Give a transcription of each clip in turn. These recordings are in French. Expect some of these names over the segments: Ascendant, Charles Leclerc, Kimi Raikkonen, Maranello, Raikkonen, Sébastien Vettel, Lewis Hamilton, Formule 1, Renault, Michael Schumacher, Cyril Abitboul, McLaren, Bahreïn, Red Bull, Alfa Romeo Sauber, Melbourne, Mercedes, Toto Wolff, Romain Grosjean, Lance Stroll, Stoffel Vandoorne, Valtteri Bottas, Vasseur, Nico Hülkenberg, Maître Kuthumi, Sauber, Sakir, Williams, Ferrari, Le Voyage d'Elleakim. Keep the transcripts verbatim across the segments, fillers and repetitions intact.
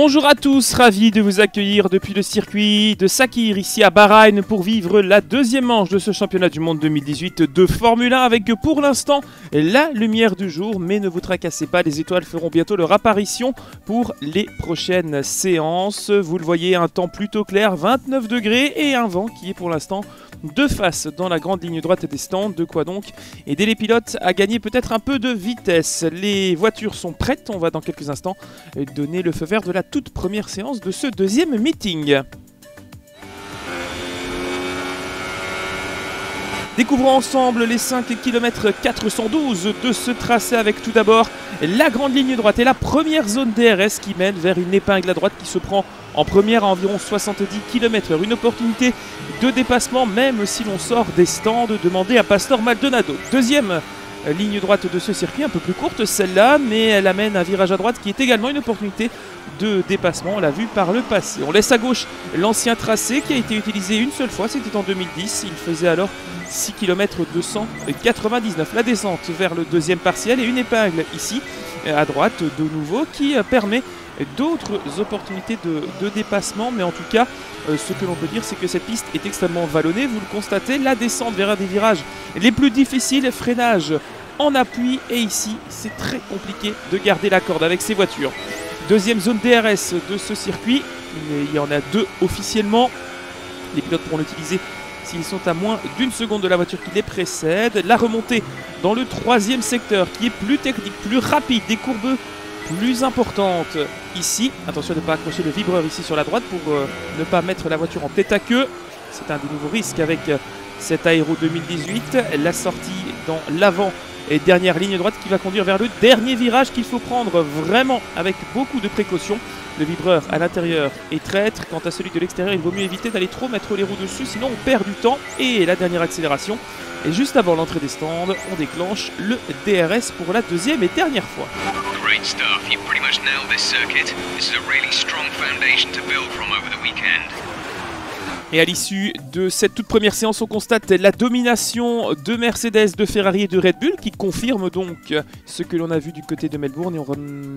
Bonjour à tous, ravi de vous accueillir depuis le circuit de Sakir ici à Bahreïn pour vivre la deuxième manche de ce championnat du monde deux mille dix-huit de Formule un avec pour l'instant la lumière du jour. Mais ne vous tracassez pas, les étoiles feront bientôt leur apparition pour les prochaines séances. Vous le voyez, un temps plutôt clair, vingt-neuf degrés et un vent qui est pour l'instant de face dans la grande ligne droite des stands, de quoi donc aider les pilotes à gagner peut-être un peu de vitesse. Les voitures sont prêtes, on va dans quelques instants donner le feu vert de la toute première séance de ce deuxième meeting. Découvrons ensemble les cinq kilomètres quatre cent douze de ce tracé avec tout d'abord la grande ligne droite et la première zone D R S qui mène vers une épingle à droite qui se prend en première à environ soixante-dix kilomètres heure. Une opportunité de dépassement même si l'on sort des stands, demandez à Pastor Maldonado. Deuxième ligne droite de ce circuit, un peu plus courte celle-là, mais elle amène un virage à droite qui est également une opportunité de dépassement, on l'a vu par le passé. On laisse à gauche l'ancien tracé qui a été utilisé une seule fois, c'était en deux mille dix, il faisait alors six kilomètres deux cent quatre-vingt-dix-neuf. La descente vers le deuxième partiel et une épingle ici à droite de nouveau qui permet d'autres opportunités de, de dépassement, mais en tout cas euh, ce que l'on peut dire c'est que cette piste est extrêmement vallonnée, vous le constatez, la descente vers un des virages les plus difficiles, freinage en appui et ici c'est très compliqué de garder la corde avec ces voitures. Deuxième zone D R S de ce circuit, il y en a deux officiellement, les pilotes pourront l'utiliser s'ils sont à moins d'une seconde de la voiture qui les précède. La remontée dans le troisième secteur qui est plus technique, plus rapide, des courbes plus importantes ici. Attention de ne pas accrocher le vibreur ici sur la droite pour euh, ne pas mettre la voiture en tête à queue. C'est un des nouveaux risques avec euh, cet aéro deux mille dix-huit. La sortie dans l'avant et dernière ligne droite qui va conduire vers le dernier virage qu'il faut prendre vraiment avec beaucoup de précaution. Le vibreur à l'intérieur est traître. Quant à celui de l'extérieur, il vaut mieux éviter d'aller trop mettre les roues dessus, sinon on perd du temps. Et la dernière accélération. Et juste avant l'entrée des stands, on déclenche le D R S pour la deuxième et dernière fois. Great stuff. You pretty much nailed this circuit. This is a really strong foundation to build from over the weekend. Et à l'issue de cette toute première séance, on constate la domination de Mercedes, de Ferrari et de Red Bull qui confirme donc ce que l'on a vu du côté de Melbourne. Et on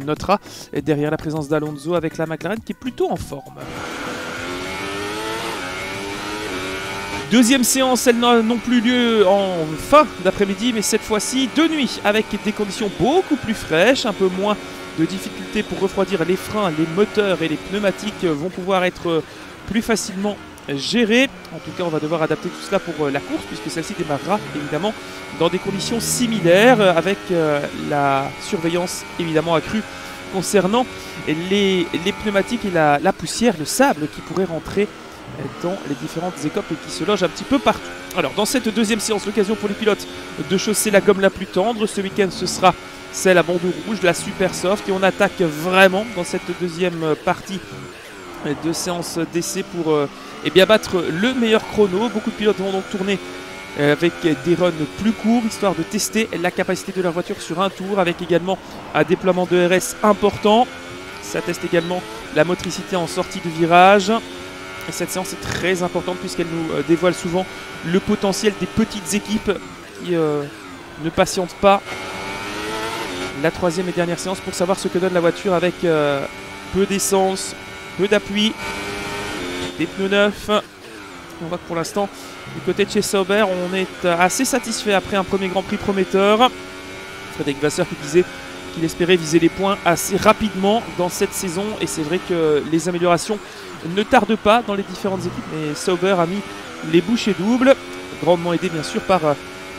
notera derrière la présence d'Alonso avec la McLaren qui est plutôt en forme. Deuxième séance, elle n'a non plus lieu en fin d'après-midi, mais cette fois-ci de nuit avec des conditions beaucoup plus fraîches, un peu moins de difficultés pour refroidir les freins, les moteurs et les pneumatiques vont pouvoir être plus facilement géré. En tout cas, on va devoir adapter tout cela pour la course puisque celle-ci démarrera évidemment dans des conditions similaires avec euh, la surveillance évidemment accrue concernant les, les pneumatiques et la, la poussière, le sable qui pourrait rentrer dans les différentes écopes et qui se logent un petit peu partout. Alors, dans cette deuxième séance, l'occasion pour les pilotes de chausser la gomme la plus tendre. Ce week-end, ce sera celle à bandeau rouge, la super soft, et on attaque vraiment dans cette deuxième partie de séance d'essai pour euh, et bien battre le meilleur chrono. Beaucoup de pilotes vont donc tourner avec des runs plus courts, histoire de tester la capacité de leur voiture sur un tour, avec également un déploiement de R S important. Ça teste également la motricité en sortie de virage. Et cette séance est très importante puisqu'elle nous dévoile souvent le potentiel des petites équipes qui euh, ne patientent pas. La troisième et dernière séance pour savoir ce que donne la voiture avec euh, peu d'essence, peu d'appui, des pneus neufs. On voit que pour l'instant, du côté de chez Sauber, on est assez satisfait après un premier Grand Prix prometteur. Frédéric Vasseur qui disait qu'il espérait viser les points assez rapidement dans cette saison. Et c'est vrai que les améliorations ne tardent pas dans les différentes équipes. Mais Sauber a mis les bouchées doubles, grandement aidé bien sûr par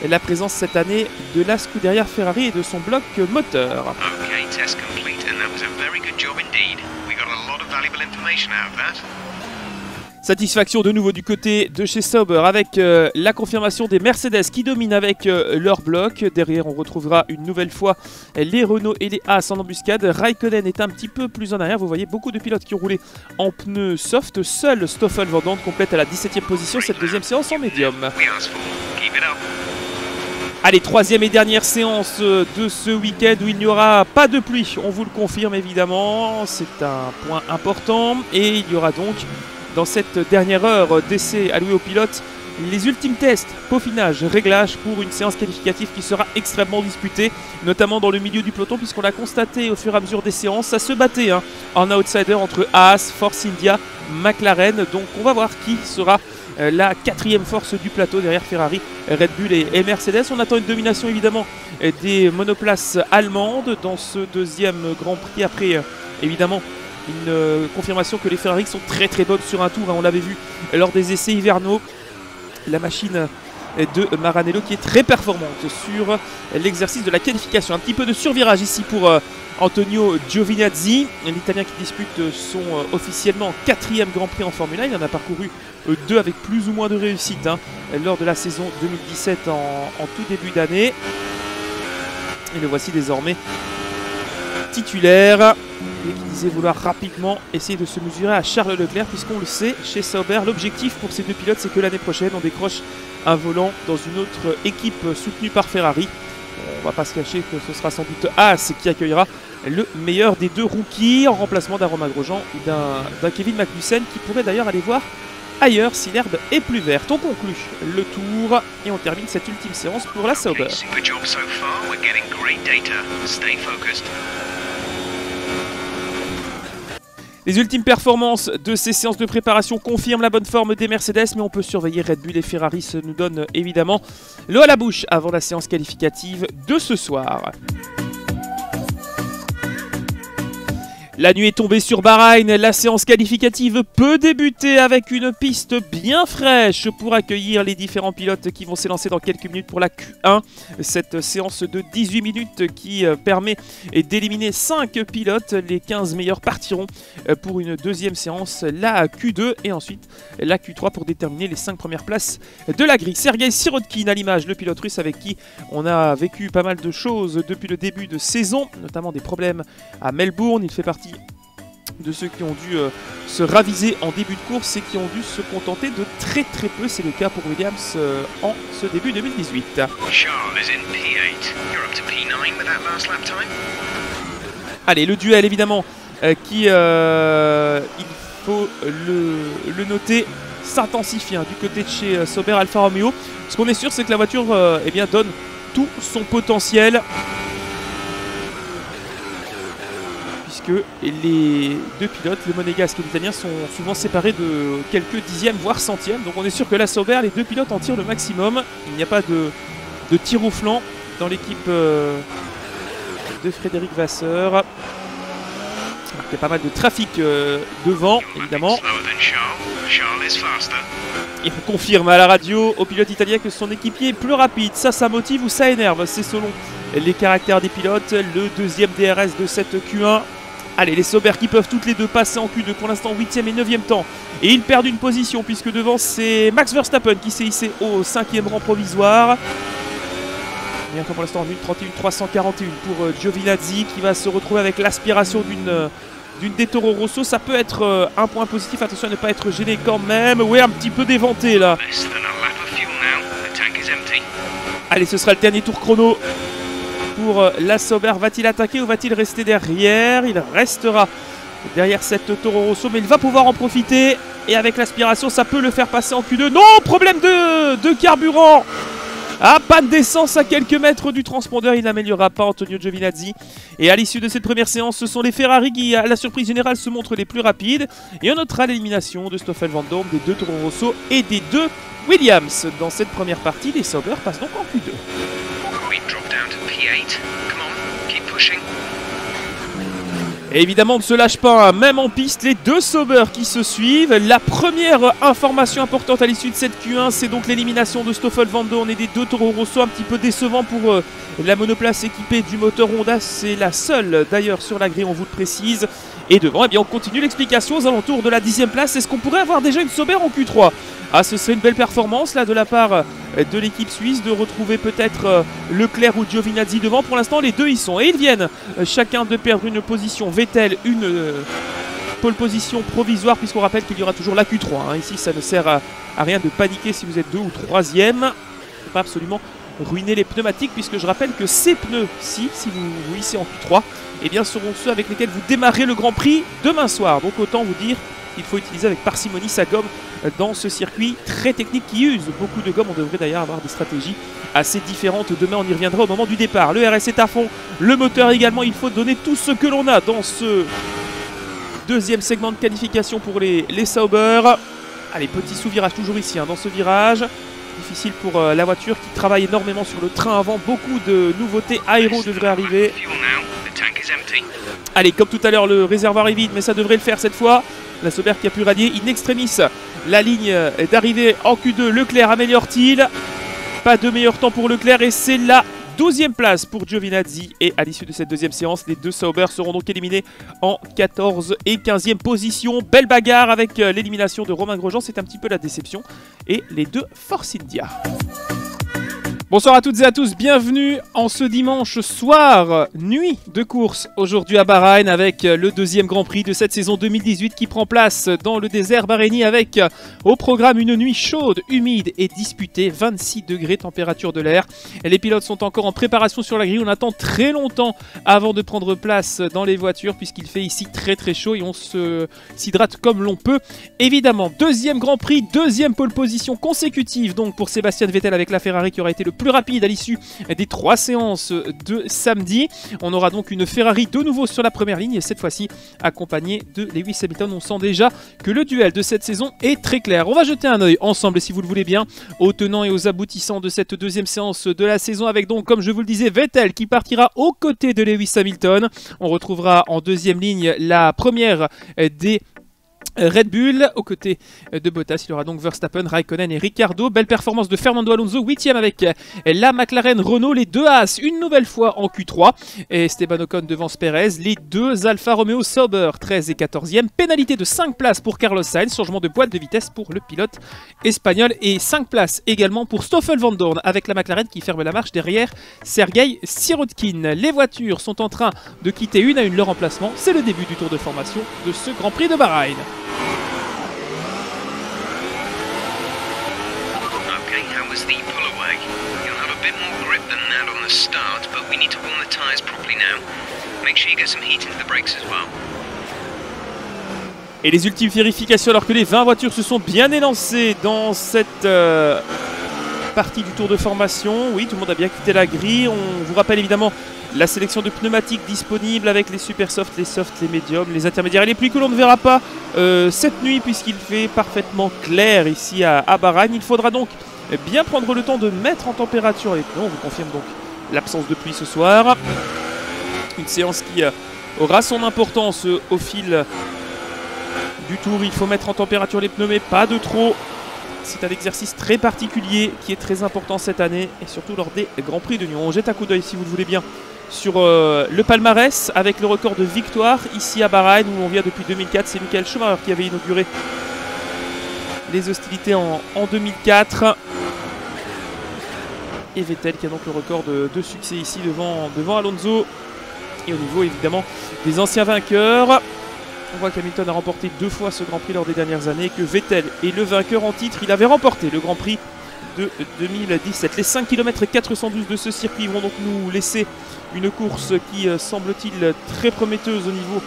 la présence cette année de la Scuderia Ferrari et de son bloc moteur. Okay, test complete, and that was a very good job indeed. We got a lot of valuable information out of that. Satisfaction de nouveau du côté de chez Sauber avec euh, la confirmation des Mercedes qui dominent avec euh, leur bloc. Derrière, on retrouvera une nouvelle fois les Renault et les Haas en embuscade. Raikkonen est un petit peu plus en arrière. Vous voyez beaucoup de pilotes qui ont roulé en pneus soft. Seul Stoffel Vandoorne complète à la dix-septième position cette deuxième séance en médium. Allez, troisième et dernière séance de ce week-end où il n'y aura pas de pluie. On vous le confirme évidemment, c'est un point important et il y aura donc dans cette dernière heure d'essai allouée aux pilotes les ultimes tests, peaufinage, réglage pour une séance qualificative qui sera extrêmement disputée, notamment dans le milieu du peloton, puisqu'on a constaté au fur et à mesure des séances, ça se battait hein, en outsider entre Haas, Force India, McLaren. Donc on va voir qui sera euh, la quatrième force du plateau derrière Ferrari, Red Bull et, et Mercedes. On attend une domination évidemment des monoplaces allemandes dans ce deuxième Grand Prix après euh, évidemment une euh, confirmation que les Ferrari sont très très bonnes sur un tour, hein, on l'avait vu lors des essais hivernaux. La machine de Maranello qui est très performante sur l'exercice de la qualification. Un petit peu de survirage ici pour Antonio Giovinazzi, l'Italien qui dispute son officiellement quatrième Grand Prix en Formule un. Il en a parcouru deux avec plus ou moins de réussite hein, lors de la saison deux mille dix-sept en, en tout début d'année. Et le voici désormais titulaire. Et qui disait vouloir rapidement essayer de se mesurer à Charles Leclerc, puisqu'on le sait, chez Sauber, l'objectif pour ces deux pilotes, c'est que l'année prochaine, on décroche un volant dans une autre équipe soutenue par Ferrari. On ne va pas se cacher que ce sera sans doute Haas qui accueillera le meilleur des deux rookies, en remplacement d'un Romain Grosjean ou d'un Kevin Magnussen, qui pourrait d'ailleurs aller voir ailleurs si l'herbe est plus verte. On conclut le tour et on termine cette ultime séance pour la Sauber. Les ultimes performances de ces séances de préparation confirment la bonne forme des Mercedes, mais on peut surveiller Red Bull et Ferrari, ça nous donne évidemment l'eau à la bouche avant la séance qualificative de ce soir. La nuit est tombée sur Bahreïn, la séance qualificative peut débuter avec une piste bien fraîche pour accueillir les différents pilotes qui vont s'élancer dans quelques minutes pour la Q un. Cette séance de dix-huit minutes qui permet d'éliminer cinq pilotes, les quinze meilleurs partiront pour une deuxième séance, la Q deux et ensuite la Q trois pour déterminer les cinq premières places de la grille. Sergueï Sirotkin à l'image, le pilote russe avec qui on a vécu pas mal de choses depuis le début de saison, notamment des problèmes à Melbourne, il fait partie de ceux qui ont dû euh, se raviser en début de course et qui ont dû se contenter de très très peu. C'est le cas pour Williams euh, en ce début deux mille dix-huit. Allez, le duel évidemment euh, qui, euh, il faut le, le noter, s'intensifie hein, du côté de chez euh, Sauber Alfa Romeo. Ce qu'on est sûr, c'est que la voiture euh, eh bien, donne tout son potentiel, que les deux pilotes, le monégasque et l'italien, sont souvent séparés de quelques dixièmes, voire centièmes. Donc on est sûr que la Sauber, les deux pilotes en tirent le maximum. Il n'y a pas de, de tir au flanc dans l'équipe de Frédéric Vasseur. Il y a pas mal de trafic devant, évidemment. Et on confirme à la radio au pilote italien que son équipier est plus rapide. Ça, ça motive ou ça énerve, c'est selon les caractères des pilotes. Le deuxième D R S de cette Q un. Allez, les Sauber qui peuvent toutes les deux passer en Q deux pour l'instant, huitième et neuvième temps. Et ils perdent une position puisque devant c'est Max Verstappen qui s'est hissé au cinquième rang provisoire. Et encore pour l'instant en une trente et une trois cent quarante et un pour Giovinazzi qui va se retrouver avec l'aspiration d'une d'une des Toro Rosso. Ça peut être un point positif, attention à ne pas être gêné quand même. Ouais, un petit peu déventé là. Allez, ce sera le dernier tour chrono. Pour la Sauber, va-t-il attaquer ou va-t-il rester derrière? Il restera derrière cette Toro Rosso, mais il va pouvoir en profiter. Et avec l'aspiration, ça peut le faire passer en Q deux. Non, problème de, de carburant. Ah, panne d'essence à quelques mètres du transpondeur. Il n'améliorera pas Antonio Giovinazzi. Et à l'issue de cette première séance, ce sont les Ferrari qui, à la surprise générale, se montrent les plus rapides. Et on notera l'élimination de Stoffel Vandoorne, des deux Toro Rosso et des deux Williams. Dans cette première partie, les Sauber passent donc en Q deux. Et évidemment, on ne se lâche pas, hein. Même en piste, les deux Sauber qui se suivent. La première information importante à l'issue de cette Q un, c'est donc l'élimination de Stoffel Vandoorne et des deux Toro Rosso. Un petit peu décevant pour euh, la monoplace équipée du moteur Honda. C'est la seule, d'ailleurs, sur la grille, on vous le précise. Et devant, eh bien, on continue l'explication aux alentours de la dixième place. Est-ce qu'on pourrait avoir déjà une Sauber en Q trois? Ah, ce serait une belle performance, là, de la part de l'équipe suisse, de retrouver peut-être euh, Leclerc ou Giovinazzi devant. Pour l'instant, les deux y sont. Et ils viennent euh, chacun de perdre une position. Vettel, une euh, pole position provisoire, puisqu'on rappelle qu'il y aura toujours la Q trois. Hein. Ici, ça ne sert à, à rien de paniquer si vous êtes deux ou troisième. Il ne faut pas absolument ruiner les pneumatiques, puisque je rappelle que ces pneus-ci, si vous vous hissez en Q trois, eh bien, seront ceux avec lesquels vous démarrez le Grand Prix demain soir. Donc, autant vous dire qu'il faut utiliser avec parcimonie sa gomme dans ce circuit très technique qui use beaucoup de gomme. On devrait d'ailleurs avoir des stratégies assez différentes. Demain, on y reviendra au moment du départ. Le R S est à fond, le moteur également. Il faut donner tout ce que l'on a dans ce deuxième segment de qualification pour les, les Sauber. Allez, petit sous-virage toujours ici, hein, dans ce virage. Difficile pour euh, la voiture qui travaille énormément sur le train avant. Beaucoup de nouveautés aéro devraient arriver. Allez, comme tout à l'heure, le réservoir est vide, mais ça devrait le faire cette fois. La Sauber qui a pu rallier in extremis la ligne d'arrivée en Q deux. Leclerc améliore-t-il? Pas de meilleur temps pour Leclerc et c'est la douzième place pour Giovinazzi. Et à l'issue de cette deuxième séance, les deux Sauber seront donc éliminés en quatorzième et quinzième position. Belle bagarre avec l'élimination de Romain Grosjean, c'est un petit peu la déception. Et les deux Force India. Bonsoir à toutes et à tous, bienvenue en ce dimanche soir, nuit de course aujourd'hui à Bahreïn avec le deuxième Grand Prix de cette saison deux mille dix-huit qui prend place dans le désert bahreïnien avec au programme une nuit chaude, humide et disputée, vingt-six degrés température de l'air. Les pilotes sont encore en préparation sur la grille, on attend très longtemps avant de prendre place dans les voitures puisqu'il fait ici très très chaud et on s'hydrate comme l'on peut. Évidemment, deuxième Grand Prix, deuxième pole position consécutive donc pour Sébastien Vettel avec la Ferrari qui aura été le plus rapide à l'issue des trois séances de samedi. On aura donc une Ferrari de nouveau sur la première ligne, cette fois-ci accompagnée de Lewis Hamilton. On sent déjà que le duel de cette saison est très clair. On va jeter un œil ensemble, si vous le voulez bien, aux tenants et aux aboutissants de cette deuxième séance de la saison, avec donc, comme je vous le disais, Vettel qui partira aux côtés de Lewis Hamilton. On retrouvera en deuxième ligne la première des Red Bull, aux côtés de Bottas, il y aura donc Verstappen, Raikkonen et Ricciardo. Belle performance de Fernando Alonso, huitième avec la McLaren, Renault, les deux Haas, une nouvelle fois en Q trois. Et Esteban Ocon devance Perez, les deux Alfa Romeo Sauber, treizième et quatorzième. Pénalité de cinq places pour Carlos Sainz, changement de boîte de vitesse pour le pilote espagnol. Et cinq places également pour Stoffel Vandoorne avec la McLaren qui ferme la marche derrière Sergueï Sirotkin. Les voitures sont en train de quitter une à une leur emplacement. C'est le début du tour de formation de ce Grand Prix de Bahreïn. Et les ultimes vérifications, alors que les vingt voitures se sont bien élancées dans cette euh, partie du tour de formation. Oui, tout le monde a bien quitté la grille. On vous rappelle évidemment la sélection de pneumatiques disponible avec les super softs, les softs, les médiums, les intermédiaires et les pluies que l'on ne verra pas euh, cette nuit puisqu'il fait parfaitement clair ici à, à Bahreïn. Il faudra donc bien prendre le temps de mettre en température les pneus. On vous confirme donc l'absence de pluie ce soir. Une séance qui euh, aura son importance euh, au fil du tour. Il faut mettre en température les pneus mais pas de trop. C'est un exercice très particulier qui est très important cette année et surtout lors des Grands Prix de Lyon. On jette un coup d'œil si vous le voulez bien sur euh, le palmarès avec le record de victoire ici à Bahreïn où on vient depuis deux mille quatre. C'est Michael Schumacher qui avait inauguré les hostilités en, en deux mille quatre. Et Vettel qui a donc le record de, de succès ici devant, devant Alonso. Et au niveau évidemment des anciens vainqueurs, on voit qu'Hamilton a remporté deux fois ce Grand Prix lors des dernières années, que Vettel est le vainqueur en titre. Il avait remporté le Grand Prix de deux mille dix-sept. Les cinq kilomètres quatre cent douze de ce circuit vont donc nous laisser une course qui semble-t-il très prometteuse au niveau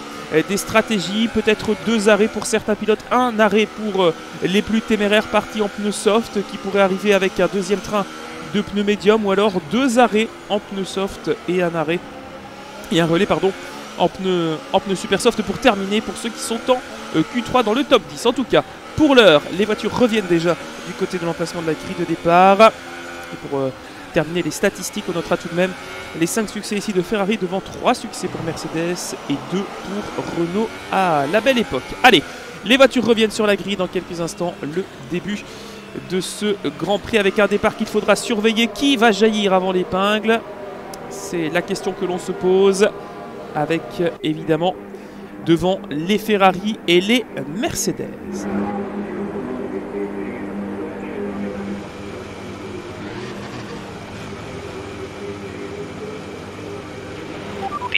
des stratégies. Peut-être deux arrêts pour certains pilotes, un arrêt pour les plus téméraires partis en pneus soft qui pourraient arriver avec un deuxième train de pneus médium, ou alors deux arrêts en pneus soft et un arrêt et un relais pardon en pneus en pneus super soft pour terminer pour ceux qui sont en Q trois dans le top dix. En tout cas, pour l'heure, les voitures reviennent déjà du côté de l'emplacement de la grille de départ. Et pour euh, terminer les statistiques, on notera tout de même les cinq succès ici de Ferrari devant trois succès pour Mercedes et deux pour Renault à la belle époque. Allez, les voitures reviennent sur la grille dans quelques instants. Le début de ce Grand Prix avec un départ qu'il faudra surveiller. Qui va jaillir avant l'épingle? C'est la question que l'on se pose avec euh, évidemment devant les Ferrari et les Mercedes.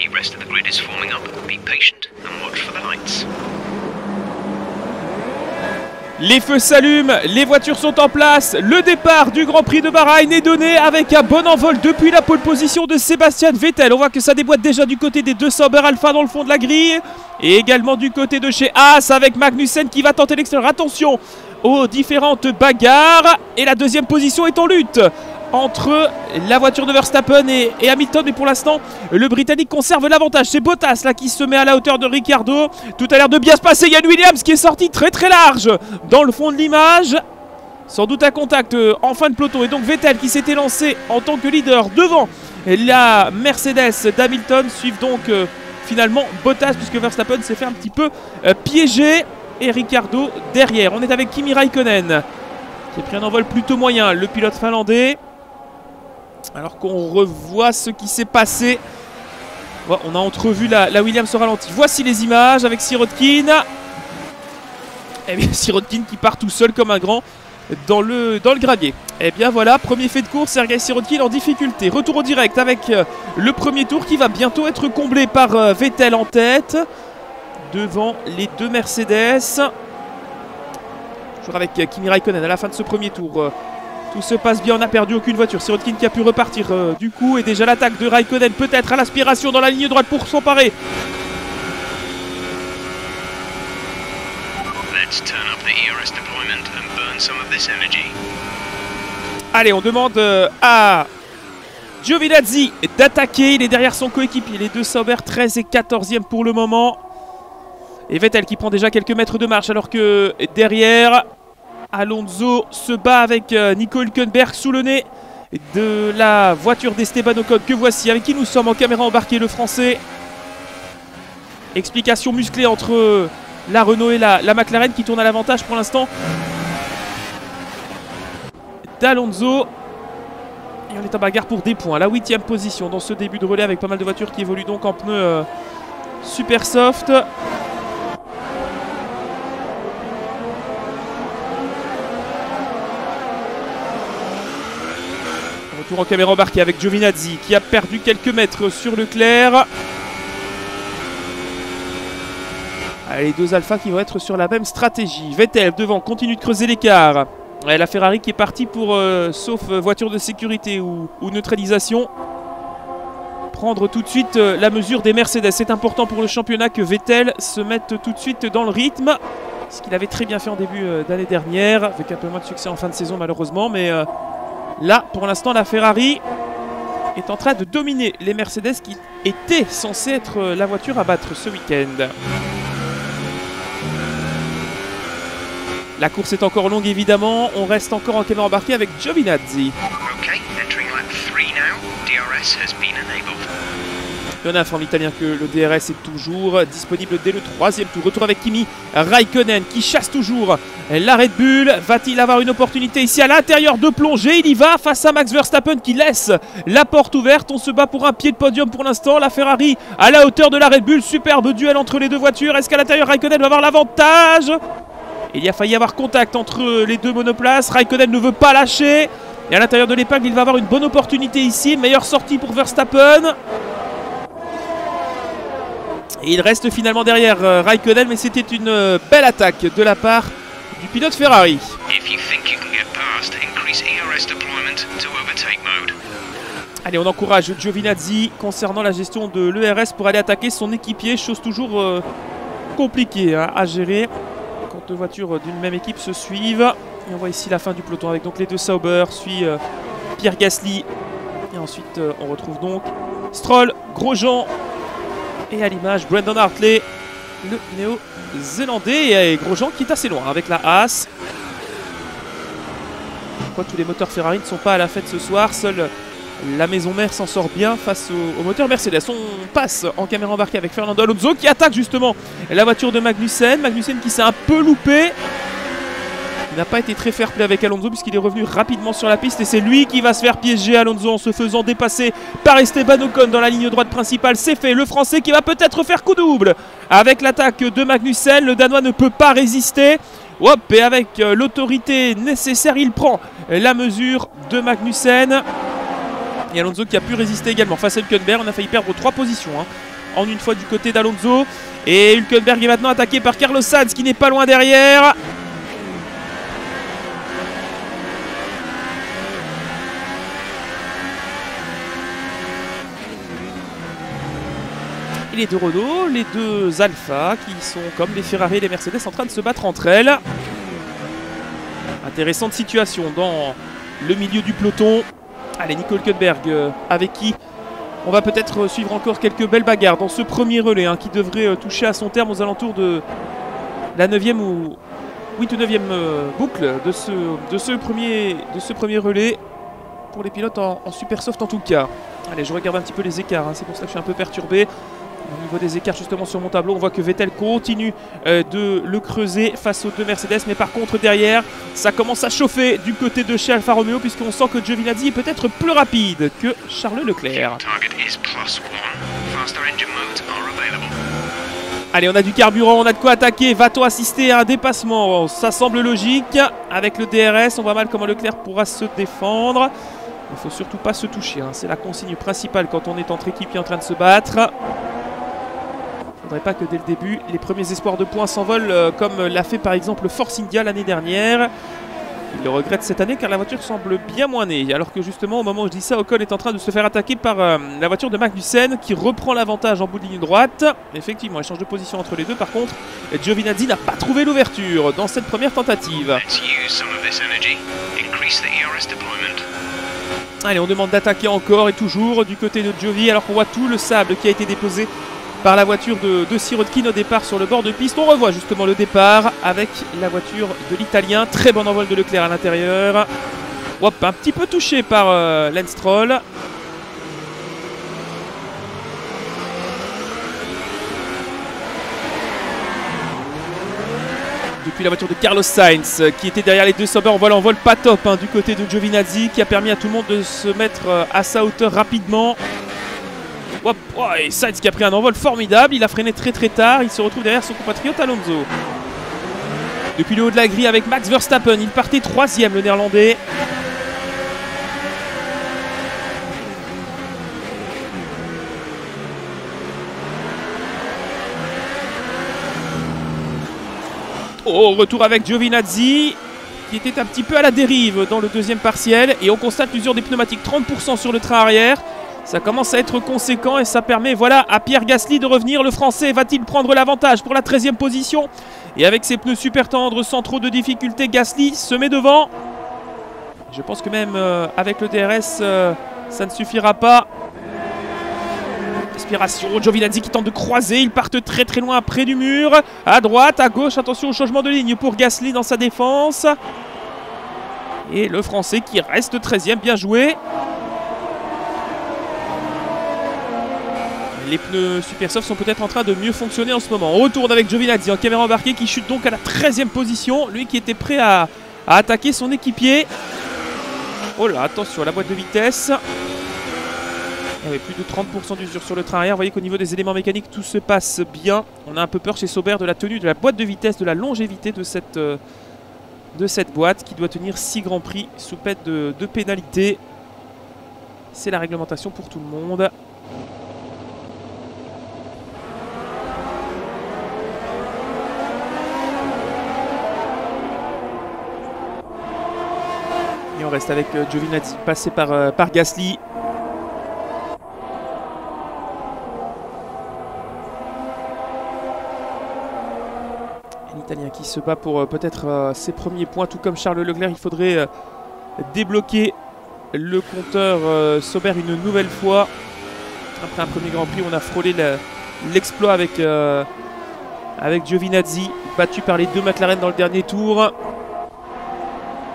The rest of the grid is forming up. Be patient and watch for the lights. Les feux s'allument, les voitures sont en place, le départ du Grand Prix de Bahreïn est donné avec un bon envol depuis la pole position de Sébastien Vettel. On voit que ça déboîte déjà du côté des deux Sauber Alpha dans le fond de la grille et également du côté de chez Haas avec Magnussen qui va tenter l'extérieur. Attention, aux différentes bagarres. Et la deuxième position est en lutte entre la voiture de Verstappen et, et Hamilton. Mais pour l'instant, le Britannique conserve l'avantage. C'est Bottas là qui se met à la hauteur de Ricciardo. Tout a l'air de bien se passer. Yann Williams qui est sorti très très large dans le fond de l'image. Sans doute à contact en fin de peloton. Et donc Vettel qui s'était lancé en tant que leader devant la Mercedes d'Hamilton. Suivent donc euh, finalement Bottas puisque Verstappen s'est fait un petit peu euh, piéger. Et Ricciardo derrière. On est avec Kimi Raikkonen qui a pris un envol plutôt moyen, le pilote finlandais. Alors qu'on revoit ce qui s'est passé. On a entrevu la, la Williams au ralenti. Voici les images avec Sirotkin. Et bien Sirotkin qui part tout seul comme un grand dans le, dans le gravier. Et bien voilà, premier fait de course, Sergueï Sirotkin en difficulté. Retour au direct avec le premier tour qui va bientôt être comblé par Vettel en tête. Devant les deux Mercedes. Toujours avec Kimi Raikkonen à la fin de ce premier tour. Tout se passe bien, on n'a perdu aucune voiture. Sirotkin qui a pu repartir euh, du coup. Et déjà l'attaque de Raikkonen peut-être à l'aspiration dans la ligne droite pour s'emparer. Allez, on demande euh, à Giovinazzi d'attaquer. Il est derrière son coéquipier. Les deux Sauber treize et quatorzième pour le moment. Et Vettel qui prend déjà quelques mètres de marche alors que derrière... Alonso se bat avec Nico Hülkenberg sous le nez de la voiture d'Esteban Ocon que voici, avec qui nous sommes en caméra embarquée, le français. Explication musclée entre la Renault et la, la McLaren qui tourne à l'avantage pour l'instant d'Alonso. Et on est en bagarre pour des points, la huitième position dans ce début de relais avec pas mal de voitures qui évoluent donc en pneus euh, super soft. Tour en caméra embarquée avec Giovinazzi qui a perdu quelques mètres sur Leclerc. Allez, les deux alphas qui vont être sur la même stratégie. Vettel devant continue de creuser l'écart. La Ferrari qui est partie pour euh, sauf voiture de sécurité ou, ou neutralisation. Prendre tout de suite euh, la mesure des Mercedes. C'est important pour le championnat que Vettel se mette tout de suite dans le rythme. Ce qu'il avait très bien fait en début euh, d'année dernière, avec un peu moins de succès en fin de saison malheureusement, mais... Euh, Là, pour l'instant, la Ferrari est en train de dominer les Mercedes qui étaient censées être la voiture à battre ce week-end. La course est encore longue, évidemment. On reste encore en caméra embarquée avec Giovinazzi. On informe l'italien que le D R S est toujours disponible dès le troisième tour. Retour avec Kimi Raikkonen qui chasse toujours la Red Bull. Va-t-il avoir une opportunité ici à l'intérieur de plongée? Il y va face à Max Verstappen qui laisse la porte ouverte. On se bat pour un pied de podium pour l'instant. La Ferrari à la hauteur de la Red Bull. Superbe duel entre les deux voitures. Est-ce qu'à l'intérieur Raikkonen va avoir l'avantage? Il y a failli avoir contact entre les deux monoplaces. Raikkonen ne veut pas lâcher. Et à l'intérieur de l'épingle, il va avoir une bonne opportunité ici. Meilleure sortie pour Verstappen. Et il reste finalement derrière euh, Raikkonen, mais c'était une euh, belle attaque de la part du pilote Ferrari. Allez, on encourage Giovinazzi concernant la gestion de l'E R S pour aller attaquer son équipier. Chose toujours euh, compliquée hein, à gérer quand deux voitures d'une même équipe se suivent. Et on voit ici la fin du peloton avec donc les deux Sauber, suit euh, Pierre Gasly. Et ensuite, euh, on retrouve donc Stroll, Grosjean. Et à l'image, Brendon Hartley, le néo-zélandais, et Grosjean qui est assez loin avec la Haas. Pourquoi tous les moteurs Ferrari ne sont pas à la fête ce soir? Seule la maison mère s'en sort bien face au, au moteur Mercedes. On passe en caméra embarquée avec Fernando Alonso qui attaque justement la voiture de Magnussen. Magnussen qui s'est un peu loupé. Il n'a pas été très fair play avec Alonso puisqu'il est revenu rapidement sur la piste et c'est lui qui va se faire piéger. Alonso en se faisant dépasser par Esteban Ocon dans la ligne droite principale. C'est fait, le français qui va peut-être faire coup double avec l'attaque de Magnussen. Le Danois ne peut pas résister. Hop, et avec l'autorité nécessaire, il prend la mesure de Magnussen. Et Alonso qui a pu résister également face à Hülkenberg. On a failli perdre trois positions hein, en une fois du côté d'Alonso. Et Hülkenberg est maintenant attaqué par Carlos Sainz qui n'est pas loin derrière. Les deux Renault, les deux Alpha qui sont comme les Ferrari et les Mercedes en train de se battre entre elles. Intéressante situation dans le milieu du peloton. Allez, Nico Hülkenberg, euh, avec qui on va peut-être suivre encore quelques belles bagarres dans ce premier relais, hein, qui devrait euh, toucher à son terme aux alentours de la neuvième ou huit ou neuvième euh, boucle de ce, de, ce premier, de ce premier relais pour les pilotes en, en super soft en tout cas. Allez, je regarde un petit peu les écarts, hein, c'est pour ça que je suis un peu perturbé. Au niveau des écarts justement sur mon tableau, on voit que Vettel continue euh, de le creuser face aux deux Mercedes. Mais par contre derrière, ça commence à chauffer du côté de chez Alfa Romeo, puisqu'on sent que Giovinazzi est peut-être plus rapide que Charles Leclerc. Allez, on a du carburant, on a de quoi attaquer. Va-t-on assister à un dépassement? Ça semble logique. Avec le D R S, on voit mal comment Leclerc pourra se défendre. Il ne faut surtout pas se toucher, hein. C'est la consigne principale quand on est entre équipes et en train de se battre. Il ne faudrait pas que dès le début, les premiers espoirs de points s'envolent, euh, comme l'a fait par exemple Force India l'année dernière. Il le regrette cette année car la voiture semble bien moins née. Alors que justement, au moment où je dis ça, Ocon est en train de se faire attaquer par euh, la voiture de Magnussen, qui reprend l'avantage en bout de ligne droite. Effectivement, échange de position entre les deux. Par contre, Giovinazzi n'a pas trouvé l'ouverture dans cette première tentative. Allez, on demande d'attaquer encore et toujours du côté de Giovi, alors qu'on voit tout le sable qui a été déposé par la voiture de, de Sirotkin au départ sur le bord de piste. On revoit justement le départ avec la voiture de l'Italien. Très bon envol de Leclerc à l'intérieur. Hop, un petit peu touché par euh, Lance Stroll. Depuis la voiture de Carlos Sainz qui était derrière les deux Sauber, on voit l'envol pas top, hein, du côté de Giovinazzi, qui a permis à tout le monde de se mettre euh, à sa hauteur rapidement. Hop, oh, et Sainz qui a pris un envol formidable, il a freiné très très tard, il se retrouve derrière son compatriote Alonso. Depuis le haut de la grille avec Max Verstappen, il partait troisième, le néerlandais. Oh, retour avec Giovinazzi, qui était un petit peu à la dérive dans le deuxième partiel, et on constate l'usure des pneumatiques, trente pour cent sur le train arrière. Ça commence à être conséquent et ça permet, voilà, à Pierre Gasly de revenir. Le Français va-t-il prendre l'avantage pour la treizième position? Et avec ses pneus super tendres, sans trop de difficultés, Gasly se met devant. Je pense que même euh, avec le D R S, euh, ça ne suffira pas. Inspiration, Giovinazzi qui tente de croiser. Ils partent très très loin près du mur. À droite, à gauche, attention au changement de ligne pour Gasly dans sa défense. Et le Français qui reste treizième, bien joué. Les pneus super soft sont peut-être en train de mieux fonctionner en ce moment. On retourne avec Giovinazzi en caméra embarquée, qui chute donc à la treizième position. Lui qui était prêt à, à attaquer son équipier. Oh là, attention à la boîte de vitesse. Il y avait plus de trente pour cent d'usure sur le train arrière. Vous voyez qu'au niveau des éléments mécaniques, tout se passe bien. On a un peu peur chez Sauber de la tenue de la boîte de vitesse, de la longévité de cette, de cette boîte qui doit tenir six grands prix sous peine de, de pénalité. C'est la réglementation pour tout le monde. On reste avec euh, Giovinazzi passé par, euh, par Gasly. L'Italien qui se bat pour euh, peut-être euh, ses premiers points, tout comme Charles Leclerc. Il faudrait euh, débloquer le compteur euh, Sauber une nouvelle fois. Après un premier Grand Prix, on a frôlé l'exploit avec, euh, avec Giovinazzi, battu par les deux McLaren dans le dernier tour.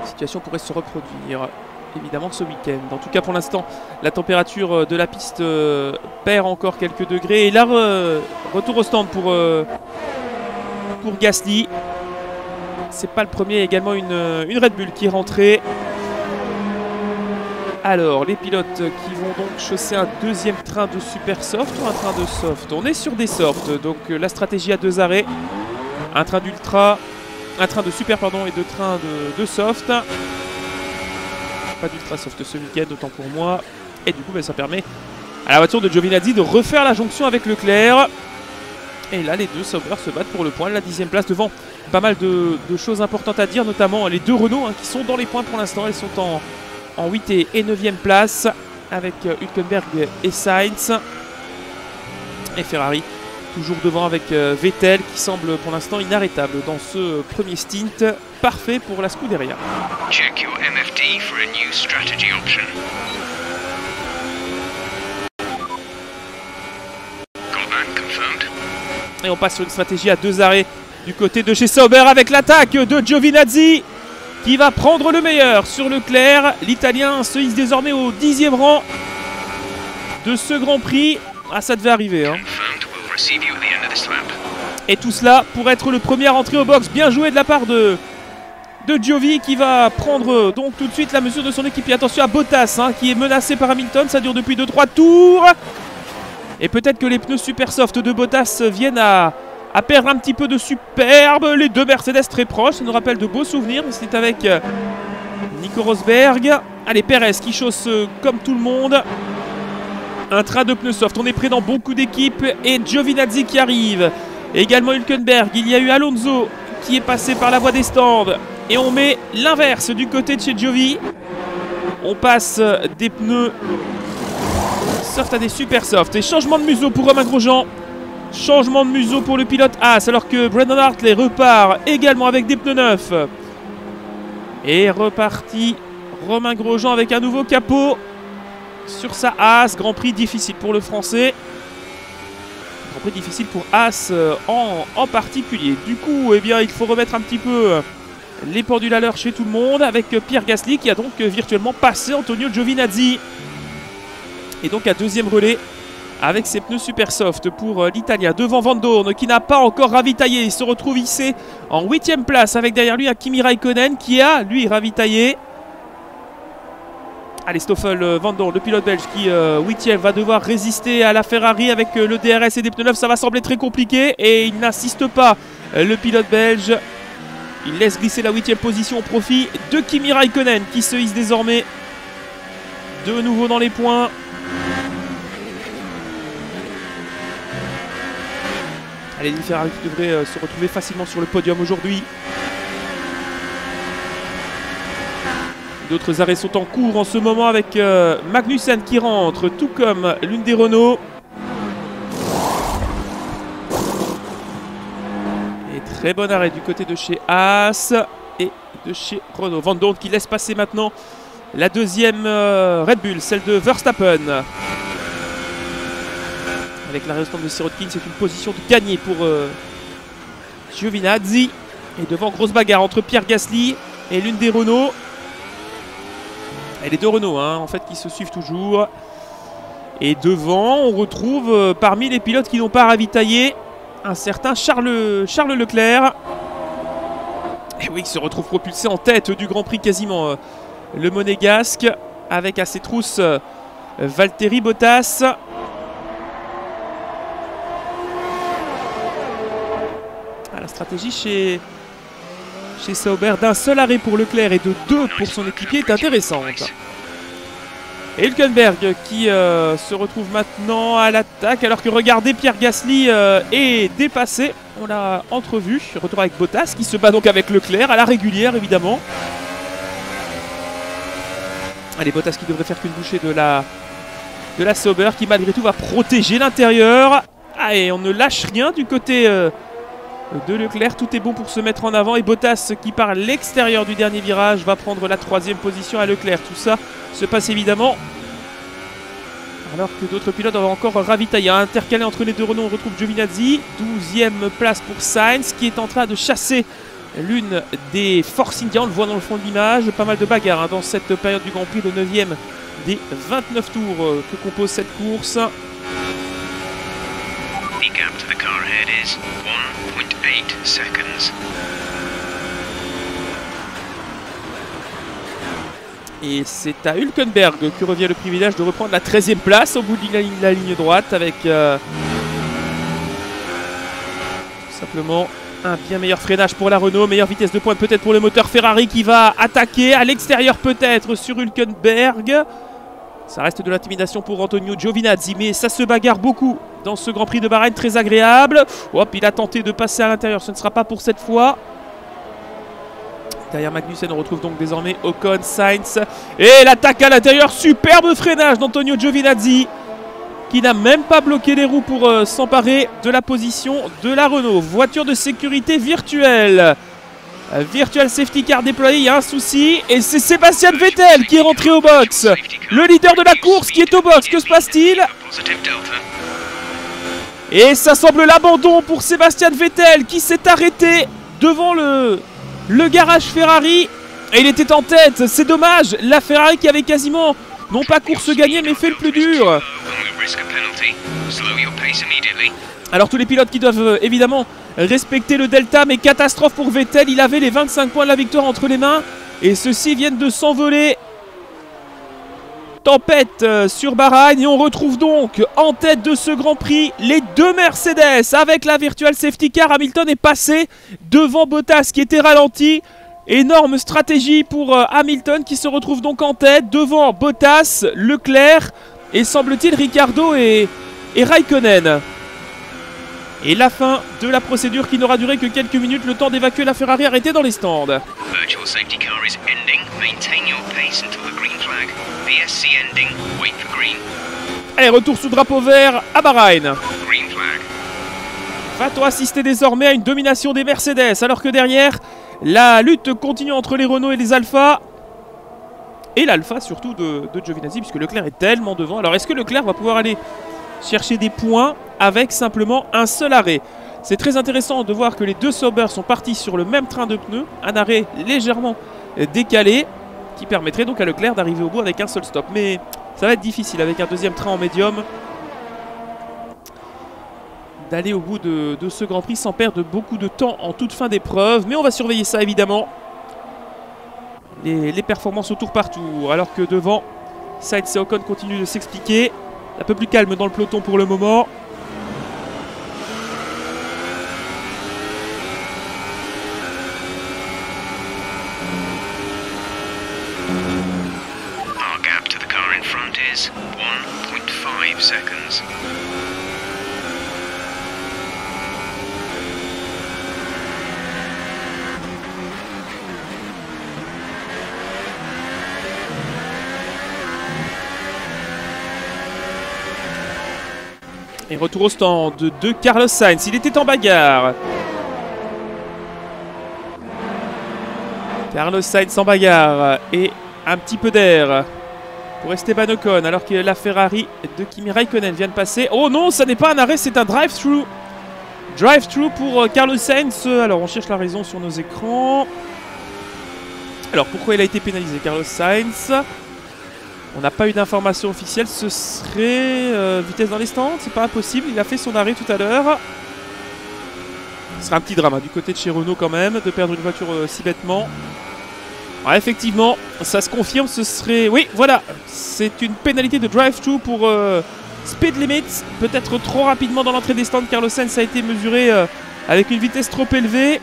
La situation pourrait se reproduire évidemment ce week-end. En tout cas, pour l'instant, la température de la piste euh, perd encore quelques degrés. Et là, re retour au stand pour, euh, pour Gasly. C'est pas le premier, il y a également une, une Red Bull qui est rentrée. Alors, les pilotes qui vont donc chausser un deuxième train de super soft ou un train de soft? On est sur des softs, donc euh, la stratégie à deux arrêts. Un train d'ultra. Un train de super, pardon, et deux trains de, de soft. Pas d'ultra soft ce week-end, autant pour moi. Et du coup, ben, ça permet à la voiture de Giovinazzi de refaire la jonction avec Leclerc. Et là, les deux Sauber se battent pour le point. La dixième place devant pas mal de, de choses importantes à dire, notamment les deux Renault, hein, qui sont dans les points pour l'instant. Elles sont en, en huit et, et neuvième place avec Hülkenberg et Sainz. Et Ferrari toujours devant avec euh, Vettel qui semble pour l'instant inarrêtable dans ce premier stint, parfait pour la Scuderia. Check your M F D for a new strategy option. Et on passe sur une stratégie à deux arrêts du côté de chez Sauber avec l'attaque de Giovinazzi qui va prendre le meilleur sur Leclerc. L'Italien se hisse désormais au dixième rang de ce Grand Prix. Ah, ça devait arriver, hein. Et tout cela pour être le premier à rentrer au box. Bien joué de la part de, de Giovi qui va prendre donc tout de suite la mesure de son équipier. Attention à Bottas, hein, qui est menacé par Hamilton. Ça dure depuis deux trois tours. Et peut-être que les pneus super soft de Bottas viennent à, à perdre un petit peu de superbe. Les deux Mercedes très proches, ça nous rappelle de beaux souvenirs. C'était avec Nico Rosberg. Allez, Perez qui chausse comme tout le monde un train de pneus soft. On est prêt dans bon coup d'équipe et Giovinazzi qui arrive. Et également Hülkenberg. Il y a eu Alonso qui est passé par la voie des stands. Et on met l'inverse du côté de chez Giovi. On passe des pneus soft à des super soft. Et changement de museau pour Romain Grosjean. Changement de museau pour le pilote Haas. Alors que Brendon Hartley repart également avec des pneus neufs. Et reparti Romain Grosjean avec un nouveau capot sur sa Haas. Grand Prix difficile pour le Français. Grand Prix difficile pour Haas en, en particulier. Du coup, eh bien, il faut remettre un petit peu les pendules à l'heure chez tout le monde. Avec Pierre Gasly qui a donc virtuellement passé Antonio Giovinazzi. Et donc un deuxième relais avec ses pneus super soft pour l'Italien. Devant Vandoorne qui n'a pas encore ravitaillé. Il se retrouve hissé en huitième place avec derrière lui un Kimi Raikkonen qui a, lui, ravitaillé. Allez, Stoffel Vandoorne, le pilote belge qui, euh, huitième, va devoir résister à la Ferrari avec euh, le D R S et des pneus neufs. Ça va sembler très compliqué et il n'insiste pas, euh, le pilote belge. Il laisse glisser la huitième position au profit de Kimi Raikkonen qui se hisse désormais de nouveau dans les points. Allez, une Ferrari qui devrait euh, se retrouver facilement sur le podium aujourd'hui. D'autres arrêts sont en cours en ce moment avec euh, Magnussen qui rentre, tout comme l'une des Renault. Et très bon arrêt du côté de chez Haas et de chez Renault. Vandoorne qui laisse passer maintenant la deuxième euh, Red Bull, celle de Verstappen. Avec l'arrêt au stand de Sirotkin, c'est une position de gagner pour euh, Giovinazzi. Et devant, grosse bagarre entre Pierre Gasly et l'une des Renault. Et les deux Renault, hein, en fait, qui se suivent toujours. Et devant, on retrouve euh, parmi les pilotes qui n'ont pas ravitaillé un certain Charles, Charles Leclerc. Et oui, qui se retrouve propulsé en tête du Grand Prix quasiment. Euh, le Monégasque, avec à ses trousses euh, Valtteri Bottas. Ah, la stratégie chez... Chez Sauber, d'un seul arrêt pour Leclerc et de deux pour son équipier est intéressante. Et Hülkenberg qui euh, se retrouve maintenant à l'attaque alors que, regardez, Pierre Gasly euh, est dépassé. On l'a entrevu. Retour avec Bottas qui se bat donc avec Leclerc à la régulière, évidemment. Allez, Bottas qui devrait faire qu'une bouchée de la, de la Sauber qui malgré tout va protéger l'intérieur. Ah, et on ne lâche rien du côté... Euh, de Leclerc, tout est bon pour se mettre en avant et Bottas qui par l'extérieur du dernier virage va prendre la troisième position à Leclerc. Tout ça se passe évidemment alors que d'autres pilotes doivent encore ravitailler. Intercalé entre les deux Renault, on retrouve Giovinazzi, douzième place pour Sainz qui est en train de chasser l'une des Force India. On le voit dans le fond de l'image, pas mal de bagarres, hein, dans cette période du Grand Prix, le neuvième des vingt-neuf tours que compose cette course. Et c'est à Hülkenberg que revient le privilège de reprendre la treizième place au bout de la ligne, la ligne droite avec euh, tout simplement un bien meilleur freinage pour la Renault, meilleure vitesse de pointe peut-être pour le moteur Ferrari qui va attaquer à l'extérieur peut-être sur Hülkenberg. Ça reste de l'intimidation pour Antonio Giovinazzi, mais ça se bagarre beaucoup dans ce Grand Prix de Bahreïn, très agréable. Hop, il a tenté de passer à l'intérieur, ce ne sera pas pour cette fois. Derrière Magnussen, on retrouve donc désormais Ocon, Sainz. Et l'attaque à l'intérieur, superbe freinage d'Antonio Giovinazzi qui n'a même pas bloqué les roues pour euh, s'emparer de la position de la Renault. Voiture de sécurité virtuelle. Euh, virtual safety car déployé, il y a un souci. Et c'est Sébastien Vettel qui est rentré au box. Le leader de la course qui est au box. Que se passe-t-il ? Et ça semble l'abandon pour Sébastien Vettel qui s'est arrêté devant le, le garage Ferrari. Et il était en tête, c'est dommage. La Ferrari qui avait quasiment, non pas course gagnée, mais fait le plus dur. Alors tous les pilotes qui doivent évidemment respecter le delta, mais catastrophe pour Vettel. Il avait les vingt-cinq points de la victoire entre les mains. Et ceux-ci viennent de s'envoler. Tempête sur Bahreïn et on retrouve donc en tête de ce Grand Prix les deux Mercedes avec la virtual safety car. Hamilton est passé devant Bottas qui était ralenti. Énorme stratégie pour Hamilton qui se retrouve donc en tête devant Bottas, Leclerc et semble-t-il Ricciardo et, et Raikkonen. Et la fin de la procédure qui n'aura duré que quelques minutes, le temps d'évacuer la Ferrari arrêtée dans les stands. Virtual safety car is ending. Maintain your pace until the green flag. V S C ending. Wait for green. Allez, retour sous drapeau vert à Bahreïn. Green flag. Va-t-on assister désormais à une domination des Mercedes alors que derrière, la lutte continue entre les Renault et les Alphas. Et l'Alpha surtout de, de Giovinazzi puisque Leclerc est tellement devant. Alors est-ce que Leclerc va pouvoir aller chercher des points avec simplement un seul arrêt? C'est très intéressant de voir que les deux Sauber sont partis sur le même train de pneus, un arrêt légèrement décalé qui permettrait donc à Leclerc d'arriver au bout avec un seul stop, mais ça va être difficile avec un deuxième train en médium d'aller au bout de, de ce Grand Prix sans perdre beaucoup de temps en toute fin d'épreuve, mais on va surveiller ça évidemment, les, les performances au tour par tour, alors que devant Sainz et Ocon continuent de s'expliquer. Un peu plus calme dans le peloton pour le moment. Our gap to the car in front is one point five seconds. Et retour au stand de Carlos Sainz. Il était en bagarre. Carlos Sainz en bagarre. Et un petit peu d'air pour Esteban Ocon. Alors que la Ferrari de Kimi Raikkonen vient de passer. Oh non, ça n'est pas un arrêt, c'est un drive-through. Drive-through pour Carlos Sainz. Alors on cherche la raison sur nos écrans. Alors pourquoi il a été pénalisé, Carlos Sainz ? On n'a pas eu d'information officielle, ce serait euh, vitesse dans les stands, c'est pas impossible, il a fait son arrêt tout à l'heure. Ce sera un petit drame hein, du côté de chez Renault quand même, de perdre une voiture euh, si bêtement. Ouais, effectivement, ça se confirme, ce serait... Oui, voilà, c'est une pénalité de drive-through pour euh, speed limit, peut-être trop rapidement dans l'entrée des stands. Carlos Sainz a été mesuré euh, avec une vitesse trop élevée.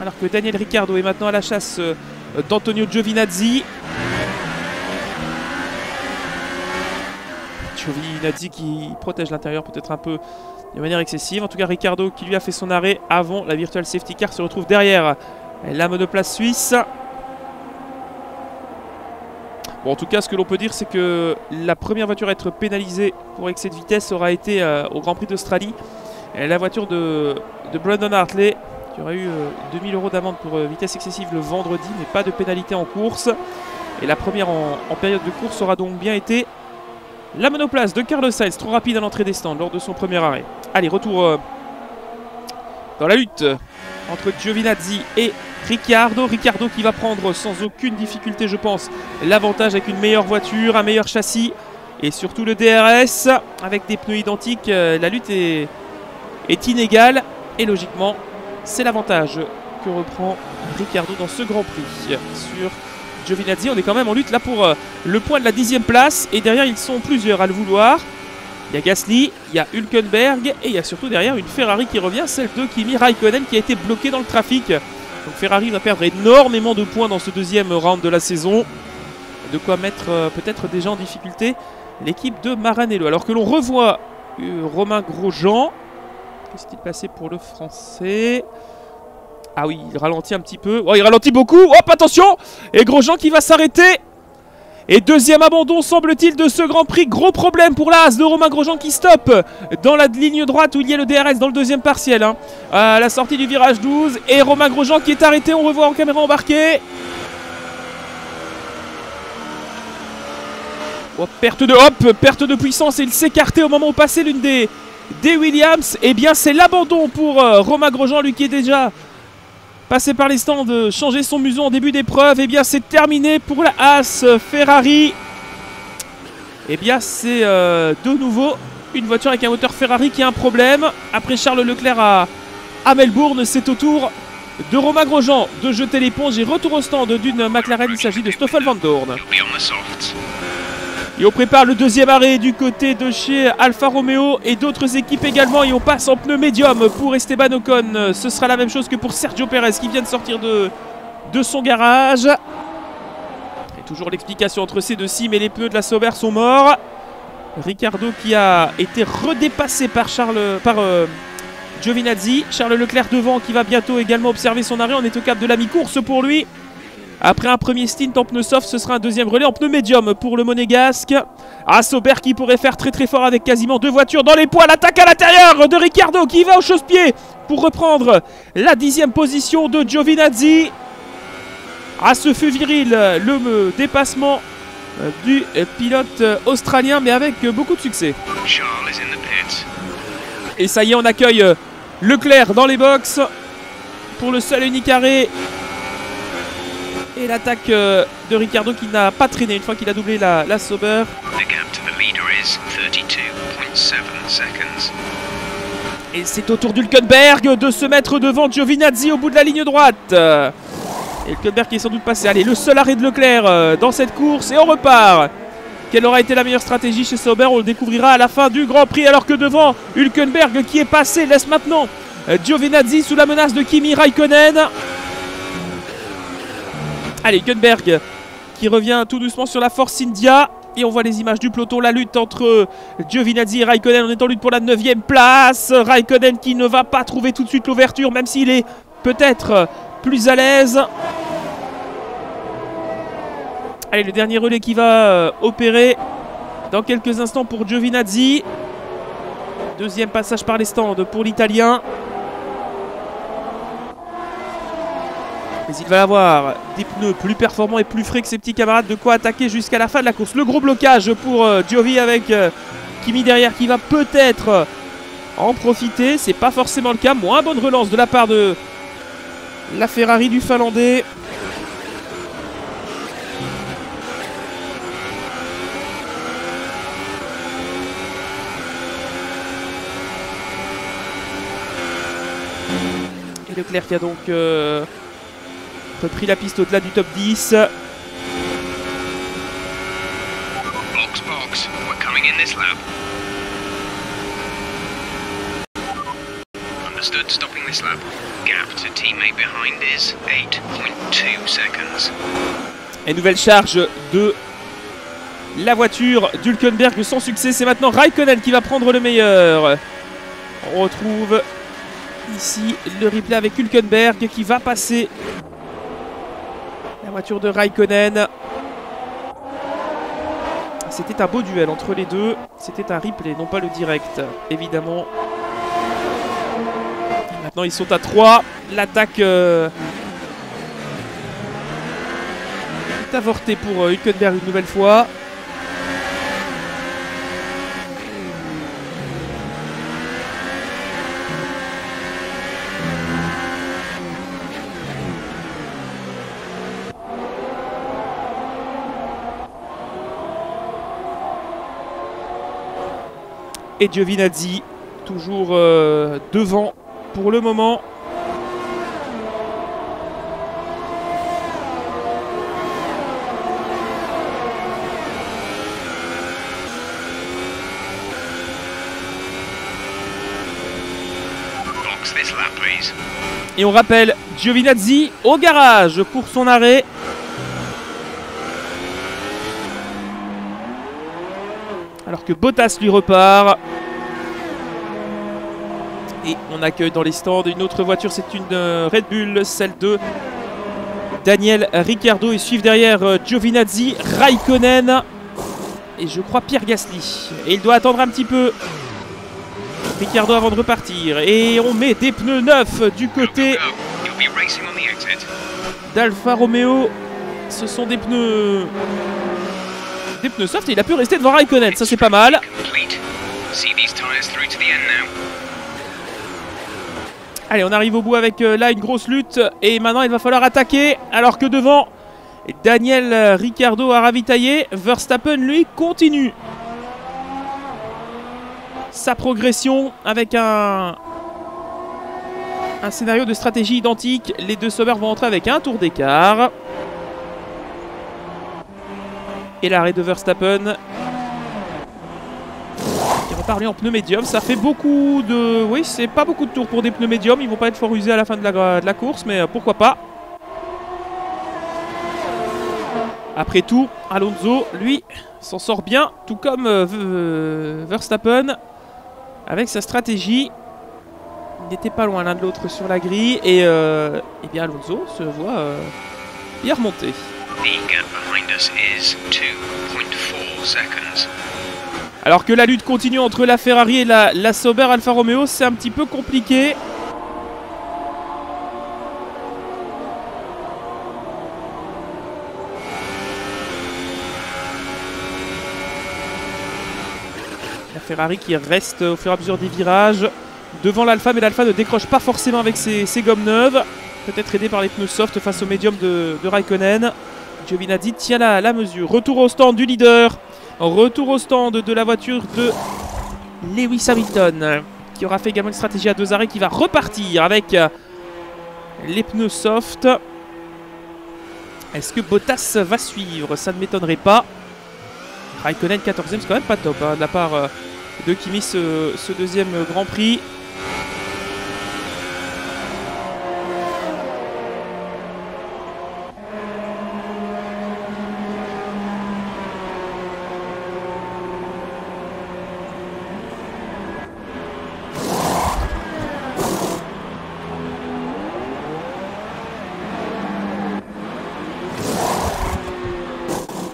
Alors que Daniel Ricciardo est maintenant à la chasse euh, d'Antonio Giovinazzi. Giovinazzi qui protège l'intérieur peut-être un peu de manière excessive. En tout cas, Ricciardo qui lui a fait son arrêt avant la virtual safety car se retrouve derrière la monoplace suisse. Bon, en tout cas, ce que l'on peut dire, c'est que la première voiture à être pénalisée pour excès de vitesse aura été euh, au Grand Prix d'Australie. La voiture de, de Brendon Hartley qui aurait eu euh, deux mille euros d'amende pour euh, vitesse excessive le vendredi, mais pas de pénalité en course. Et la première en, en période de course aura donc bien été la monoplace de Carlos Sainz, trop rapide à l'entrée des stands lors de son premier arrêt. Allez, retour euh, dans la lutte entre Giovinazzi et Ricciardo. Ricciardo qui va prendre sans aucune difficulté, je pense, l'avantage avec une meilleure voiture, un meilleur châssis et surtout le D R S. Avec des pneus identiques, euh, la lutte est, est inégale et logiquement, c'est l'avantage que reprend Ricciardo dans ce Grand Prix sur Giovinazzi. On est quand même en lutte là pour euh, le point de la dixième place. Et derrière, ils sont plusieurs à le vouloir. Il y a Gasly, il y a Hülkenberg et il y a surtout derrière une Ferrari qui revient, celle de Kimi Raikkonen qui a été bloquée dans le trafic. Donc Ferrari va perdre énormément de points dans ce deuxième round de la saison. De quoi mettre euh, peut-être déjà en difficulté l'équipe de Maranello. Alors que l'on revoit euh, Romain Grosjean. Qu'est-ce qu'il passait pour le Français ? Ah oui, il ralentit un petit peu. Oh, il ralentit beaucoup. Hop, attention! Et Grosjean qui va s'arrêter. Et deuxième abandon, semble-t-il, de ce Grand Prix. Gros problème pour la Haas de Romain Grosjean qui stoppe dans la ligne droite où il y a le D R S dans le deuxième partiel. Hein, à la sortie du virage douze. Et Romain Grosjean qui est arrêté. On revoit en caméra embarquée. Oh, perte de hop, perte de puissance. Et il s'écartait au moment où passait l'une des, des Williams. Et bien, c'est l'abandon pour euh, Romain Grosjean, lui qui est déjà passé par les stands, euh, changer son museau en début d'épreuve. Et bien, c'est terminé pour la Haas Ferrari. Et bien, c'est euh, de nouveau une voiture avec un moteur Ferrari qui a un problème. Après Charles Leclerc à, à Melbourne, c'est au tour de Romain Grosjean de jeter l'éponge. Et retour au stand d'une McLaren, il s'agit de Stoffel Vandoorne. Et on prépare le deuxième arrêt du côté de chez Alfa Romeo et d'autres équipes également. Et on passe en pneu médium pour Esteban Ocon. Ce sera la même chose que pour Sergio Perez qui vient de sortir de, de son garage. Et toujours l'explication entre ces deux si, mais les pneus de la Sauber sont morts. Ricciardo qui a été redépassé par, Charles, par euh, Giovinazzi. Charles Leclerc devant qui va bientôt également observer son arrêt. On est au cap de la mi-course pour lui. Après un premier stint en pneu soft, ce sera un deuxième relais en pneu médium pour le Monégasque. Ah, Sauber qui pourrait faire très très fort avec quasiment deux voitures dans les poids. L'attaque à l'intérieur de Ricciardo qui va au chausse-pied pour reprendre la dixième position de Giovinazzi. Ah, ce fut viril le dépassement du pilote australien, mais avec beaucoup de succès. Et ça y est, on accueille Leclerc dans les box pour le seul et unique arrêt. Et l'attaque de Ricciardo qui n'a pas traîné une fois qu'il a doublé la, la Sauber. Et c'est au tour d'Hülkenberg de se mettre devant Giovinazzi au bout de la ligne droite. Et Hülkenberg qui est sans doute passé. Allez, le seul arrêt de Leclerc dans cette course et on repart. Quelle aura été la meilleure stratégie chez Sauber? On le découvrira à la fin du Grand Prix, alors que devant, Hülkenberg qui est passé laisse maintenant Giovinazzi sous la menace de Kimi Raikkonen. Allez, Hülkenberg qui revient tout doucement sur la Force India. Et on voit les images du peloton, la lutte entre Giovinazzi et Raikkonen. On est en lutte pour la neuvième place. Raikkonen qui ne va pas trouver tout de suite l'ouverture, même s'il est peut-être plus à l'aise. Allez, le dernier relais qui va opérer dans quelques instants pour Giovinazzi. Deuxième passage par les stands pour l'Italien. Mais il va avoir des pneus plus performants et plus frais que ses petits camarades, de quoi attaquer jusqu'à la fin de la course. Le gros blocage pour euh, Giovi avec euh, Kimi derrière qui va peut-être euh, en profiter. C'est pas forcément le cas. Moins bonne relance de la part de la Ferrari du Finlandais. Et Leclerc qui a donc Euh pris la piste au-delà du top dix. Box, box. We're coming in this lap. Understood, stopping this lap. Gap to teammate behind is eight point two seconds. Et nouvelle charge de la voiture d'Hülkenberg sans succès. C'est maintenant Raikkonen qui va prendre le meilleur. On retrouve ici le replay avec Hülkenberg qui va passer la voiture de Raikkonen. C'était un beau duel entre les deux. C'était un replay, non pas le direct, évidemment. Et maintenant, ils sont à trois. L'attaque euh, est avortée pour euh, Hülkenberg une nouvelle fois. Et Giovinazzi toujours euh, devant pour le moment. Et on rappelle Giovinazzi au garage pour son arrêt. Alors que Bottas lui repart. Et on accueille dans les stands une autre voiture, c'est une Red Bull, celle de Daniel Ricciardo et suivent derrière Giovinazzi, Raikkonen et je crois Pierre Gasly. Et il doit attendre un petit peu Ricciardo avant de repartir. Et on met des pneus neufs du côté d'Alfa Romeo. Ce sont des pneus... des pneus soft et il a pu rester devant Raikkonen, ça c'est pas mal. Allez, on arrive au bout avec euh, là une grosse lutte et maintenant il va falloir attaquer alors que devant Daniel Ricciardo a ravitaillé. Verstappen lui continue sa progression avec un, un scénario de stratégie identique. Les deux Sauber vont entrer avec un tour d'écart. Et l'arrêt de Verstappen. Qui repart lui en pneu médium. Ça fait beaucoup de... Oui, c'est pas beaucoup de tours pour des pneus médiums. Ils vont pas être fort usés à la fin de la, de la course, mais pourquoi pas. Après tout, Alonso, lui, s'en sort bien. Tout comme euh, Verstappen. Avec sa stratégie. Ils n'étaient pas loin l'un de l'autre sur la grille. Et, euh, et bien Alonso se voit euh, bien remonter. Alors que la lutte continue entre la Ferrari et la, la Sauber Alfa Romeo, c'est un petit peu compliqué. La Ferrari qui reste au fur et à mesure des virages devant l'Alfa, mais l'Alfa ne décroche pas forcément avec ses, ses gommes neuves. Peut-être aidé par les pneus soft face au médium de, de Raikkonen. Giovinazzi tient la, la mesure. Retour au stand du leader. Retour au stand de la voiture de Lewis Hamilton. Qui aura fait également une stratégie à deux arrêts. Qui va repartir avec les pneus soft. Est-ce que Bottas va suivre? Ça ne m'étonnerait pas. Raikkonen quatorzième, c'est quand même pas top. Hein, de la part de Kimi ce, ce deuxième Grand Prix.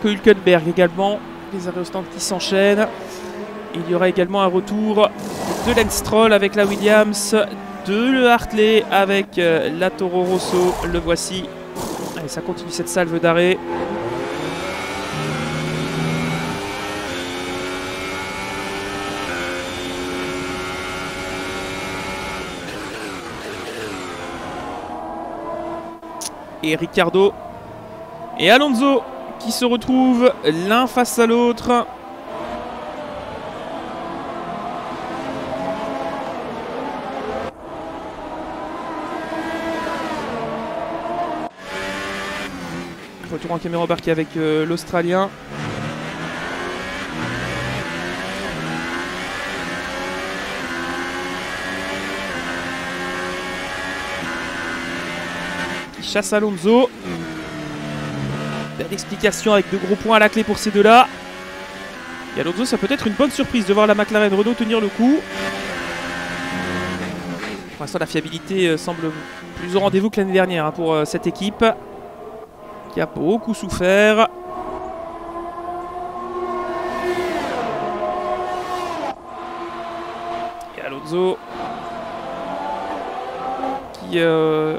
Hülkenberg également, les arrêts au stand qui s'enchaînent. Il y aura également un retour de Lance Stroll avec la Williams, de Hartley avec la Toro Rosso, le voici. Allez, ça continue cette salve d'arrêt. Et Ricciardo et Alonso qui se retrouvent l'un face à l'autre. Retour en caméra embarquée avec euh, l'Australien. Qui chasse Alonso. Belle explication avec de gros points à la clé pour ces deux-là. Et Alonso, ça peut être une bonne surprise de voir la McLaren Renault tenir le coup. Pour l'instant, la fiabilité semble plus au rendez-vous que l'année dernière pour cette équipe qui a beaucoup souffert. Et Alonso qui... Euh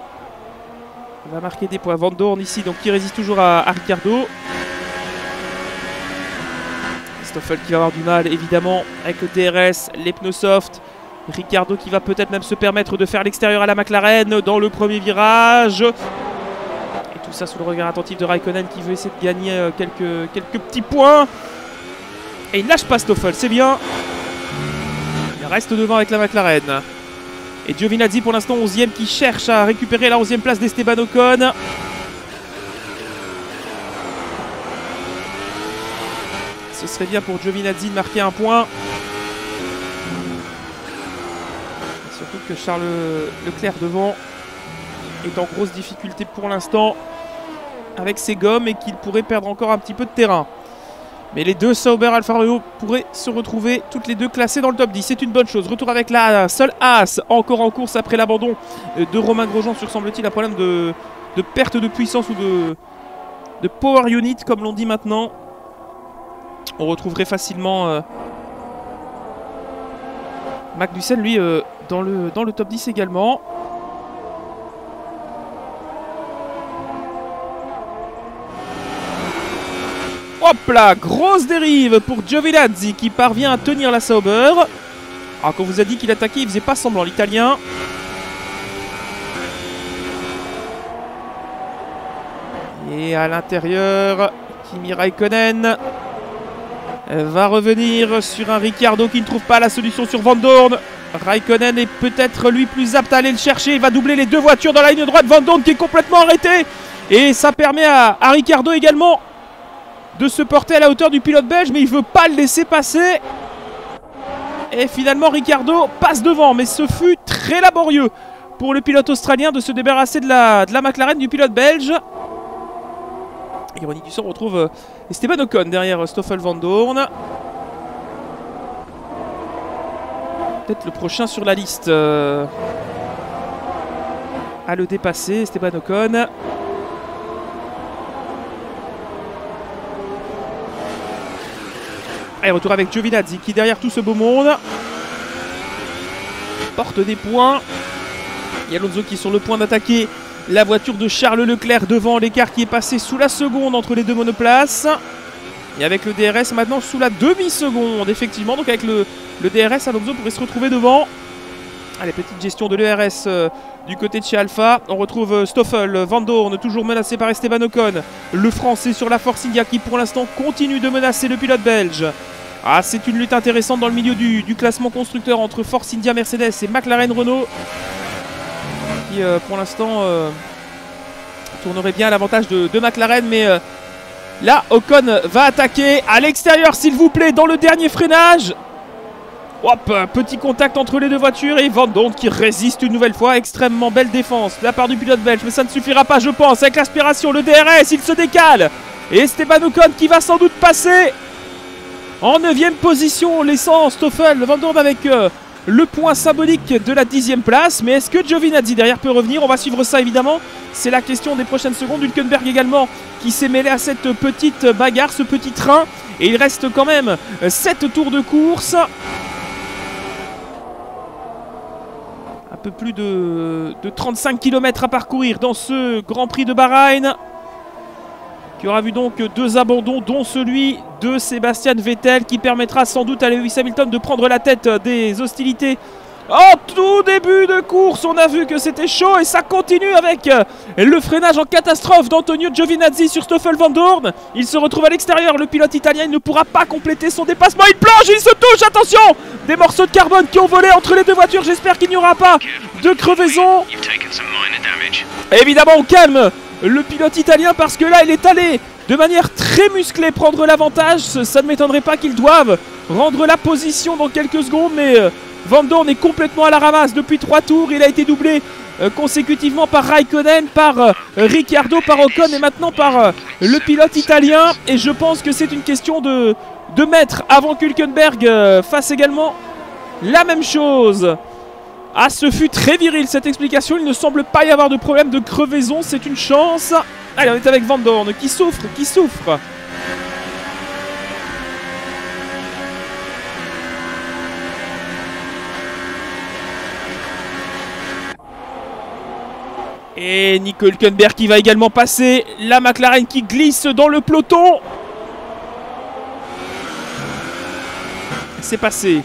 va marquer des points. Vandoorne ici, donc qui résiste toujours à, à Ricciardo. Stoffel qui va avoir du mal, évidemment, avec le D R S, les pneus soft. Ricciardo qui va peut-être même se permettre de faire l'extérieur à la McLaren dans le premier virage. Et tout ça sous le regard attentif de Raikkonen qui veut essayer de gagner quelques, quelques petits points. Et il ne lâche pas Stoffel, c'est bien. Il reste devant avec la McLaren. Et Giovinazzi pour l'instant onzième qui cherche à récupérer la onzième place d'Esteban Ocon. Ce serait bien pour Giovinazzi de marquer un point. Et surtout que Charles Leclerc devant est en grosse difficulté pour l'instant avec ses gommes et qu'il pourrait perdre encore un petit peu de terrain. Mais les deux Sauber Alfa Romeo pourraient se retrouver toutes les deux classées dans le top dix. C'est une bonne chose. Retour avec la seule Haas encore en course après l'abandon de Romain Grosjean sur, semble-t-il, un problème de, de perte de puissance ou de, de power unit, comme l'on dit maintenant. On retrouverait facilement euh, Magnussen, lui, euh, dans, le, dans le top dix également. Hop là, grosse dérive pour Giovinazzi qui parvient à tenir la Sauber. Alors qu'on vous a dit qu'il attaquait, il faisait pas semblant, l'Italien. Et à l'intérieur, Kimi Raikkonen va revenir sur un Ricciardo qui ne trouve pas la solution sur Vandoorne. Raikkonen est peut-être lui plus apte à aller le chercher. Il va doubler les deux voitures dans la ligne droite. Vandoorne qui est complètement arrêté. Et ça permet à, à Ricciardo également de se porter à la hauteur du pilote belge. Mais il ne veut pas le laisser passer. Et finalement Ricciardo passe devant, mais ce fut très laborieux pour le pilote australien de se débarrasser de la, de la McLaren du pilote belge. Ironie du sort, on retrouve Esteban Ocon derrière Stoffel Vandoorne. Peut-être le prochain sur la liste euh, à le dépasser, Esteban Ocon. Et retour avec Giovinazzi qui, derrière tout ce beau monde, porte des points. Il y a Alonso qui est sur le point d'attaquer la voiture de Charles Leclerc devant, l'écart qui est passé sous la seconde entre les deux monoplaces. Et avec le D R S maintenant sous la demi-seconde, effectivement. Donc avec le, le D R S, Alonso pourrait se retrouver devant. Allez, petite gestion de l'E R S euh, du côté de chez Alpha. On retrouve euh, Stoffel Vandoorne, toujours menacé par Esteban Ocon. Le Français sur la Force India qui pour l'instant continue de menacer le pilote belge. Ah, c'est une lutte intéressante dans le milieu du, du classement constructeur entre Force India Mercedes et McLaren Renault. Qui euh, pour l'instant euh, tournerait bien à l'avantage de, de McLaren. Mais euh, là, Ocon va attaquer à l'extérieur, s'il vous plaît, dans le dernier freinage. Hop, petit contact entre les deux voitures et Vandoorne qui résiste une nouvelle fois. Extrêmement belle défense de la part du pilote belge, mais ça ne suffira pas, je pense. Avec l'aspiration, le D R S, il se décale. Et Esteban Ocon qui va sans doute passer en neuvième position, laissant Stoffel Vandoorne avec euh, le point symbolique de la dixième place. Mais est-ce que Giovinazzi derrière peut revenir? On va suivre ça évidemment. C'est la question des prochaines secondes. Hülkenberg également qui s'est mêlé à cette petite bagarre, ce petit train. Et il reste quand même sept tours de course. Un peu plus de, de trente-cinq kilomètres à parcourir dans ce Grand Prix de Bahreïn, qui aura vu donc deux abandons, dont celui de Sébastien Vettel, qui permettra sans doute à Lewis Hamilton de prendre la tête des hostilités. En tout début de course, on a vu que c'était chaud et ça continue avec le freinage en catastrophe d'Antonio Giovinazzi sur Stoffel Vandoorne. Il se retrouve à l'extérieur, le pilote italien il ne pourra pas compléter son dépassement. Il plonge, il se touche, attention! Des morceaux de carbone qui ont volé entre les deux voitures, j'espère qu'il n'y aura pas de crevaison. Évidemment, on calme le pilote italien parce que là, il est allé de manière très musclée prendre l'avantage. Ça ne m'étonnerait pas qu'ils doivent rendre la position dans quelques secondes, mais Vandoorne est complètement à la ramasse depuis trois tours. Il a été doublé euh, consécutivement par Raikkonen, par euh, Ricciardo, par Ocon et maintenant par euh, le pilote italien. Et je pense que c'est une question de, de mètres avant qu'Hülkenberg euh, fasse également la même chose. Ah, ce fut très viril cette explication. Il ne semble pas y avoir de problème de crevaison. C'est une chance. Allez, on est avec Vandoorne qui souffre, qui souffre. Et Nico Hülkenberg qui va également passer. La McLaren qui glisse dans le peloton. C'est passé.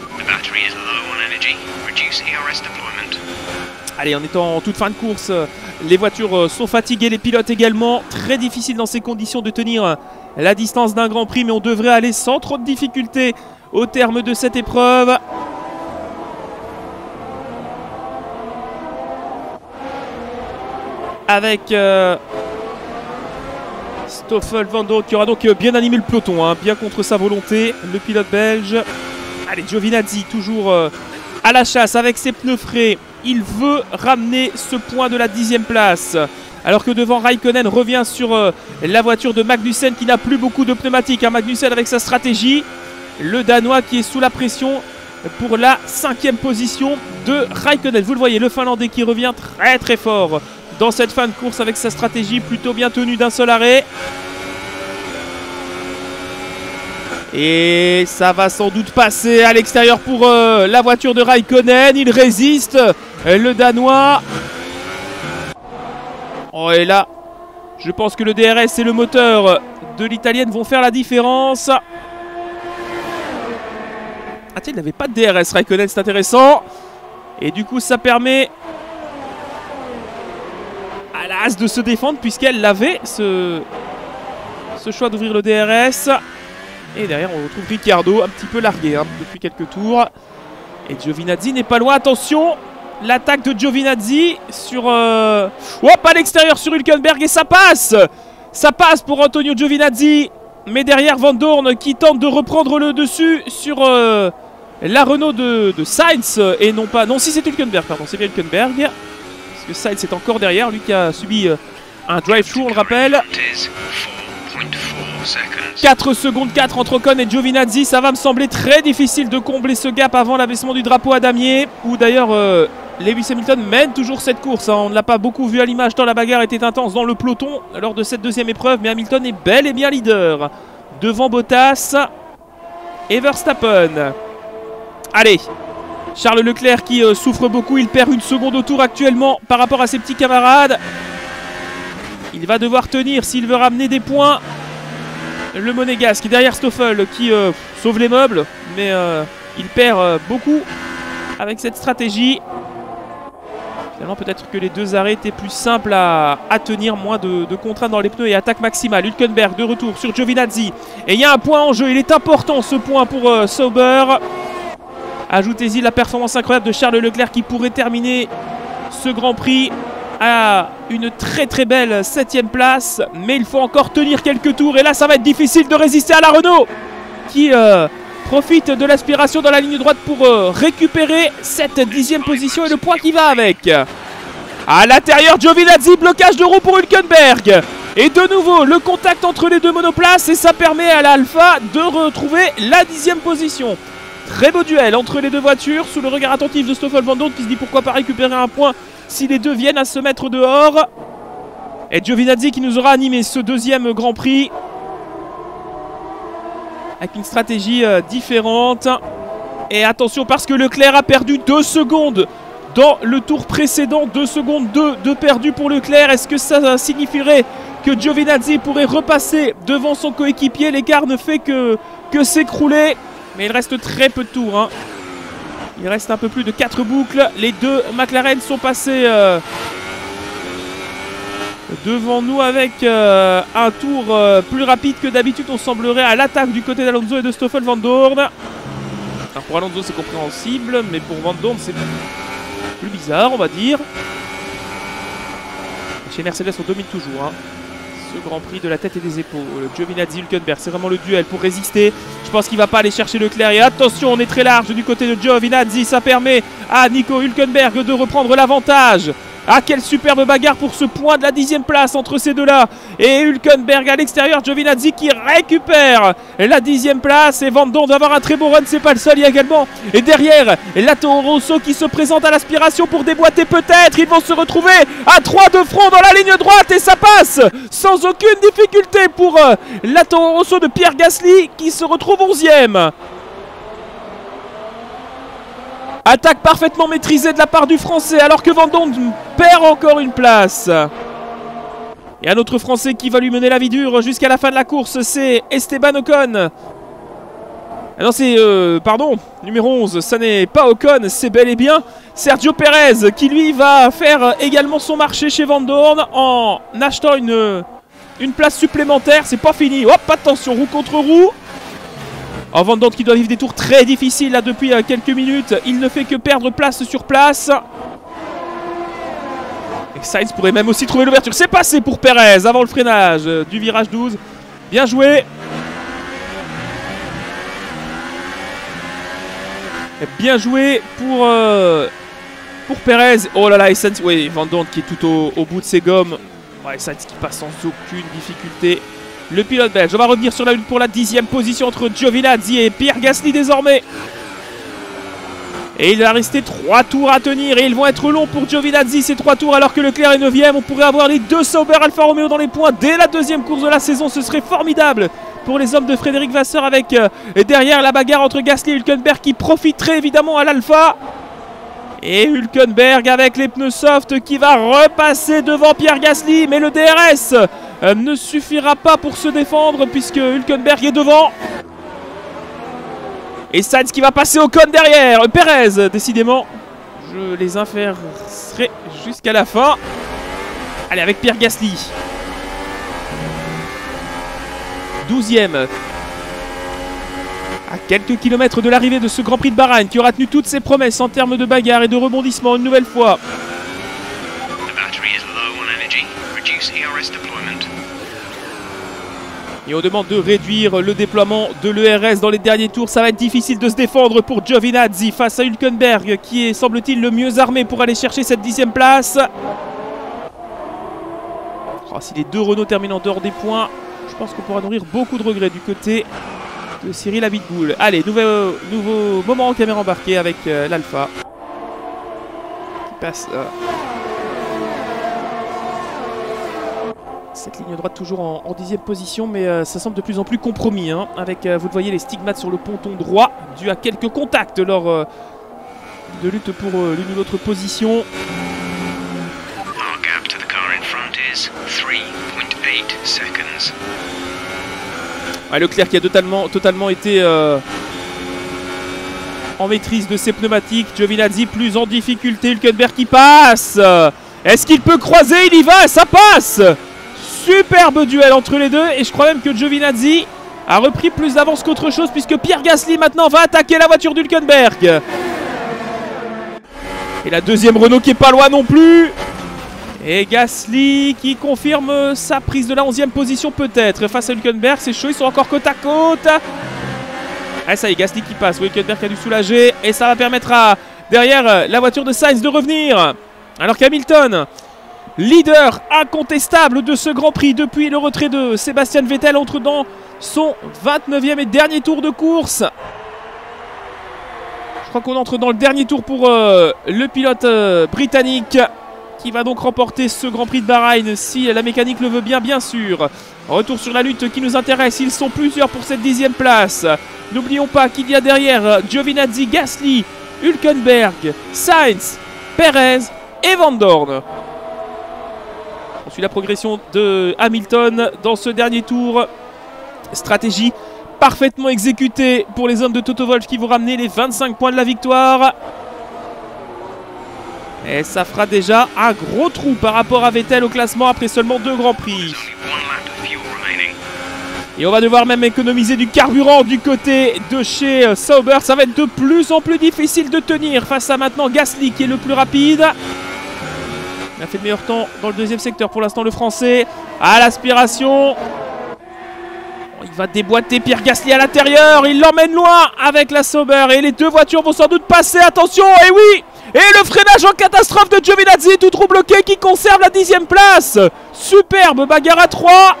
Allez, en étant en toute fin de course, les voitures sont fatiguées, les pilotes également. Très difficile dans ces conditions de tenir la distance d'un Grand Prix, mais on devrait aller sans trop de difficultés au terme de cette épreuve. Avec euh, Stoffel Vandoorne qui aura donc bien animé le peloton, hein, bien contre sa volonté, le pilote belge. Allez, Giovinazzi toujours euh, à la chasse avec ses pneus frais. Il veut ramener ce point de la dixième place. Alors que devant, Raikkonen revient sur euh, la voiture de Magnussen qui n'a plus beaucoup de pneumatiques. Hein, Magnussen avec sa stratégie. Le Danois qui est sous la pression pour la cinquième position de Raikkonen. Vous le voyez, le Finlandais qui revient très très fort dans cette fin de course avec sa stratégie plutôt bien tenue d'un seul arrêt. Et ça va sans doute passer à l'extérieur pour euh, la voiture de Raikkonen. Il résiste, le Danois. Oh, et là, je pense que le D R S et le moteur de l'Italienne vont faire la différence. Ah tiens, il n'avait pas de D R S, Raikkonen, c'est intéressant. Et du coup, ça permet à la Haas de se défendre puisqu'elle l'avait, ce, ce choix d'ouvrir le D R S. Et derrière, on retrouve Ricciardo, un petit peu largué hein, depuis quelques tours. Et Giovinazzi n'est pas loin. Attention, l'attaque de Giovinazzi sur... Euh... Hop, à l'extérieur sur Hülkenberg et ça passe. Ça passe pour Antonio Giovinazzi. Mais derrière, Vandoorne qui tente de reprendre le dessus sur euh, la Renault de, de Sainz. Et non pas... Non, si c'est Hülkenberg, pardon, c'est bien Hülkenberg. Parce que Sainz est encore derrière, lui qui a subi euh, un drive-through, on le rappelle. quatre secondes quatre entre Ocon et Giovinazzi. Ça va me sembler très difficile de combler ce gap avant l'abaissement du drapeau à damier. Où d'ailleurs euh, Lewis Hamilton mène toujours cette course hein. On ne l'a pas beaucoup vu à l'image tant la bagarre était intense dans le peloton lors de cette deuxième épreuve. Mais Hamilton est bel et bien leader devant Bottas et Verstappen. Allez, Charles Leclerc qui euh, souffre beaucoup. Il perd une seconde au tour actuellement par rapport à ses petits camarades. Il va devoir tenir s'il veut ramener des points. Le monégasque derrière Stoffel qui euh, sauve les meubles, mais euh, il perd euh, beaucoup avec cette stratégie. Finalement, peut-être que les deux arrêts étaient plus simples à, à tenir, moins de, de contraintes dans les pneus et attaque maximale. Hülkenberg de retour sur Giovinazzi. Et il y a un point en jeu, il est important ce point pour euh, Sauber. Ajoutez-y la performance incroyable de Charles Leclerc qui pourrait terminer ce Grand Prix à une très très belle septième place, mais il faut encore tenir quelques tours et là ça va être difficile de résister à la Renault qui euh, profite de l'aspiration dans la ligne droite pour euh, récupérer cette dixième position et le point qui va avec. À l'intérieur, Giovinazzi, blocage de roue pour Hülkenberg et de nouveau le contact entre les deux monoplaces et ça permet à l'Alpha de retrouver la dixième position. Très beau duel entre les deux voitures sous le regard attentif de Stoffel Vandoorne qui se dit pourquoi pas récupérer un point si les deux viennent à se mettre dehors. Et Giovinazzi qui nous aura animé ce deuxième Grand Prix avec une stratégie euh, différente. Et attention parce que Leclerc a perdu deux secondes dans le tour précédent. deux secondes deux de perdu pour Leclerc. Est-ce que ça signifierait que Giovinazzi pourrait repasser devant son coéquipier? L'écart ne fait que, que s'écrouler. Mais il reste très peu de tours hein. Il reste un peu plus de quatre boucles. Les deux McLaren sont passés euh, devant nous avec euh, un tour euh, plus rapide que d'habitude. On semblerait à l'attaque du côté d'Alonso et de Stoffel Vandoorne. Alors pour Alonso c'est compréhensible, mais pour Vandoorne c'est plus bizarre on va dire. Chez Mercedes on domine toujours hein. Le Grand Prix de la tête et des épaules. Giovinazzi, Hülkenberg, c'est vraiment le duel pour résister. Je pense qu'il ne va pas aller chercher Leclerc. Et attention, on est très large du côté de Giovinazzi. Ça permet à Nico Hülkenberg de reprendre l'avantage. Ah, quelle superbe bagarre pour ce point de la dixième place entre ces deux-là. Et Hülkenberg à l'extérieur. Giovinazzi qui récupère la dixième place. Et Vandoorne d'avoir un très beau run. C'est pas le seul, il y a également. Et derrière, la Toro Rosso qui se présente à l'aspiration pour déboîter peut-être. Ils vont se retrouver à trois de front dans la ligne droite. Et ça passe sans aucune difficulté pour euh, la Toro Rosso de Pierre Gasly qui se retrouve onzième. Attaque parfaitement maîtrisée de la part du Français alors que Vandoorne perd encore une place. Et un autre Français qui va lui mener la vie dure jusqu'à la fin de la course, c'est Esteban Ocon. Ah non, c'est... Euh, pardon, numéro onze, ça n'est pas Ocon, c'est bel et bien Sergio Perez qui lui va faire également son marché chez Vandoorne en achetant une, une place supplémentaire. C'est pas fini. Hop, attention, roue contre roue. Oh, Vandoorne qui doit vivre des tours très difficiles là depuis euh, quelques minutes. Il ne fait que perdre place sur place. Et Sainz pourrait même aussi trouver l'ouverture. C'est passé pour Perez avant le freinage euh, du virage douze. Bien joué. Bien joué pour, euh, pour Perez. Oh là là, et Sainz, oui, Vandoorne qui est tout au, au bout de ses gommes. Ouais, Sainz qui passe sans aucune difficulté. Le pilote belge, on va revenir sur la lutte pour la dixième position entre Giovinazzi et Pierre Gasly désormais. Et il va rester trois tours à tenir et ils vont être longs pour Giovinazzi, ces trois tours, alors que Leclerc est neuvième. On pourrait avoir les deux Sauber Alfa Romeo dans les points dès la deuxième course de la saison. Ce serait formidable pour les hommes de Frédéric Vasseur, avec euh, derrière la bagarre entre Gasly et Hülkenberg qui profiterait évidemment à l'Alfa. Et Hülkenberg avec les pneus soft qui va repasser devant Pierre Gasly. Mais le D R S euh, ne suffira pas pour se défendre puisque Hülkenberg est devant. Et Sainz qui va passer Ocon derrière. Perez, décidément, je les inverserai jusqu'à la fin. Allez, avec Pierre Gasly. douzième. À quelques kilomètres de l'arrivée de ce Grand Prix de Bahreïn qui aura tenu toutes ses promesses en termes de bagarre et de rebondissement une nouvelle fois. Et on demande de réduire le déploiement de l'E R S dans les derniers tours. Ça va être difficile de se défendre pour Giovinazzi face à Hülkenberg qui est, semble-t-il, le mieux armé pour aller chercher cette dixième place. Oh, si les deux Renault terminent en dehors des points, je pense qu'on pourra nourrir beaucoup de regrets du côté de Cyril Abitboul. Allez, nouveau, nouveau moment en caméra embarquée avec euh, l'Alpha. Qui passe euh, cette ligne droite toujours en, en dixième position, mais euh, ça semble de plus en plus compromis. Hein, avec, euh, vous le voyez, les stigmates sur le ponton droit, dû à quelques contacts lors euh, de lutte pour euh, l'une ou l'autre position. Our gap to the car in front is three point eight seconds. Ah, Leclerc qui a totalement, totalement été euh, en maîtrise de ses pneumatiques. Giovinazzi plus en difficulté. Hülkenberg qui passe. Est-ce qu'il peut croiser? Il y va, ça passe. Superbe duel entre les deux. Et je crois même que Giovinazzi a repris plus d'avance qu'autre chose, puisque Pierre Gasly maintenant va attaquer la voiture d'Hülkenberg. Et la deuxième Renault qui est pas loin non plus. Et Gasly qui confirme sa prise de la onzième position peut-être face à Hülkenberg. C'est chaud, ils sont encore côte à côte. Ah, ça y est, Gasly qui passe. Hülkenberg a dû soulager et ça va permettre à derrière la voiture de Sainz de revenir. Alors qu'Hamilton, leader incontestable de ce Grand Prix depuis le retrait de Sébastien Vettel, entre dans son vingt-neuvième et dernier tour de course. Je crois qu'on entre dans le dernier tour pour euh, le pilote euh, britannique, qui va donc remporter ce Grand Prix de Bahreïn, si la mécanique le veut bien, bien sûr. Retour sur la lutte qui nous intéresse. Ils sont plusieurs pour cette dixième place. N'oublions pas qu'il y a derrière Giovinazzi, Gasly, Hülkenberg, Sainz, Perez et Vandoorne. On suit la progression de Hamilton dans ce dernier tour. Stratégie parfaitement exécutée pour les hommes de Toto Wolff qui vont ramener les vingt-cinq points de la victoire. Et ça fera déjà un gros trou par rapport à Vettel au classement après seulement deux Grands Prix. Et on va devoir même économiser du carburant du côté de chez Sauber. Ça va être de plus en plus difficile de tenir face à maintenant Gasly qui est le plus rapide. Il a fait le meilleur temps dans le deuxième secteur pour l'instant, le Français. À l'aspiration. Il va déboîter Pierre Gasly à l'intérieur. Il l'emmène loin avec la Sauber. Et les deux voitures vont sans doute passer. Attention, et oui! Et le freinage en catastrophe de Giovinazzi, tout trou bloqué, qui conserve la dixième place. Superbe bagarre à trois.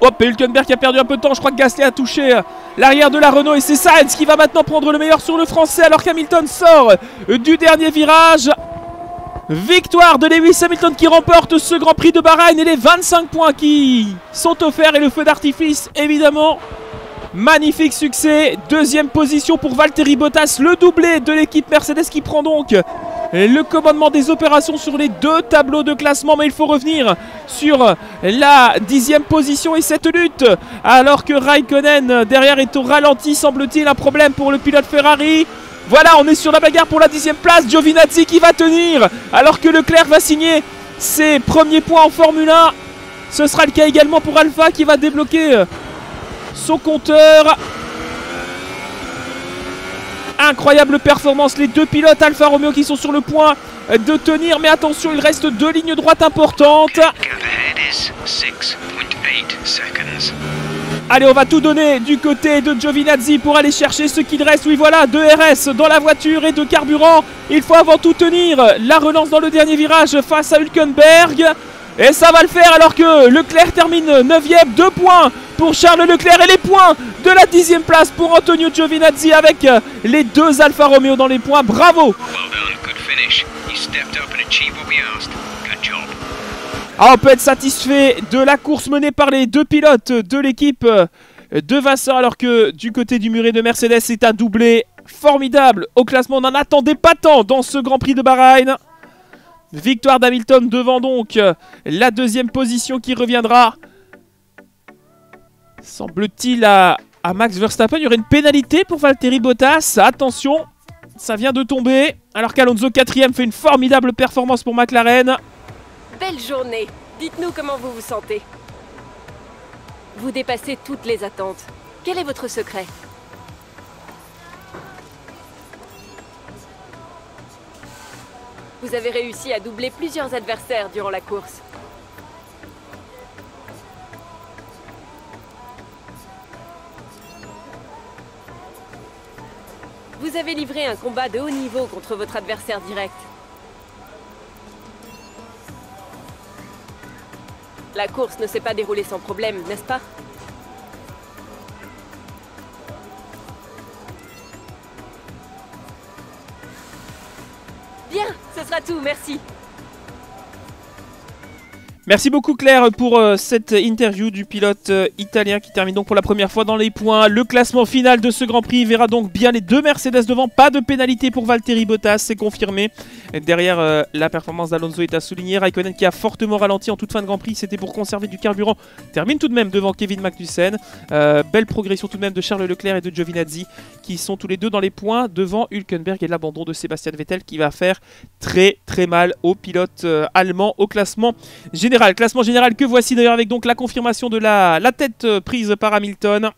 Hop, et Hülkenberg qui a perdu un peu de temps. Je crois que Gasly a touché l'arrière de la Renault. Et c'est Sainz qui va maintenant prendre le meilleur sur le Français, alors qu'Hamilton sort du dernier virage. Victoire de Lewis Hamilton qui remporte ce Grand Prix de Bahreïn. Et les vingt-cinq points qui sont offerts. Et le feu d'artifice, évidemment. Magnifique succès, deuxième position pour Valtteri Bottas, le doublé de l'équipe Mercedes qui prend donc le commandement des opérations sur les deux tableaux de classement. Mais il faut revenir sur la dixième position et cette lutte, alors que Raikkonen derrière est au ralenti, semble-t-il, un problème pour le pilote Ferrari. Voilà, on est sur la bagarre pour la dixième place, Giovinazzi qui va tenir, alors que Leclerc va signer ses premiers points en Formule un. Ce sera le cas également pour Alpha qui va débloquer son compteur. Incroyable performance, les deux pilotes Alfa Romeo qui sont sur le point de tenir, mais attention, il reste deux lignes droites importantes. Allez, on va tout donner du côté de Giovinazzi pour aller chercher ce qu'il reste. Oui, voilà, deux R S dans la voiture et de carburant. Il faut avant tout tenir la relance dans le dernier virage face à Hülkenberg. Et ça va le faire alors que Leclerc termine neuvième. deux points pour Charles Leclerc et les points de la dixième place pour Antonio Giovinazzi avec les deux Alfa Romeo dans les points. Bravo! Ah, on peut être satisfait de la course menée par les deux pilotes de l'équipe de Vasseur alors que du côté du muret de Mercedes, c'est un doublé formidable au classement. On n'en attendait pas tant dans ce Grand Prix de Bahreïn. Victoire d'Hamilton devant donc la deuxième position qui reviendra, semble-t-il, à, à Max Verstappen. Il y aurait une pénalité pour Valtteri Bottas. Attention, ça vient de tomber. Alors qu'Alonso quatrième fait une formidable performance pour McLaren. Belle journée. Dites-nous comment vous vous sentez. Vous dépassez toutes les attentes. Quel est votre secret ? Vous avez réussi à doubler plusieurs adversaires durant la course. Vous avez livré un combat de haut niveau contre votre adversaire direct. La course ne s'est pas déroulée sans problème, n'est-ce pas? Bien, ce sera tout, merci. Merci beaucoup Claire pour euh, cette interview du pilote euh, italien qui termine donc pour la première fois dans les points. Le classement final de ce Grand Prix verra donc bien les deux Mercedes devant. Pas de pénalité pour Valtteri Bottas, c'est confirmé. Et derrière, euh, la performance d'Alonso est à souligner. Raikkonen qui a fortement ralenti en toute fin de Grand Prix, c'était pour conserver du carburant. Termine tout de même devant Kevin Magnussen. Euh, belle progression tout de même de Charles Leclerc et de Giovinazzi qui sont tous les deux dans les points devant Hülkenberg et l'abandon de Sébastien Vettel qui va faire très très mal aux pilotes euh, allemands au classement général. Classement général que voici d'ailleurs avec donc la confirmation de la, la tête prise par Hamilton.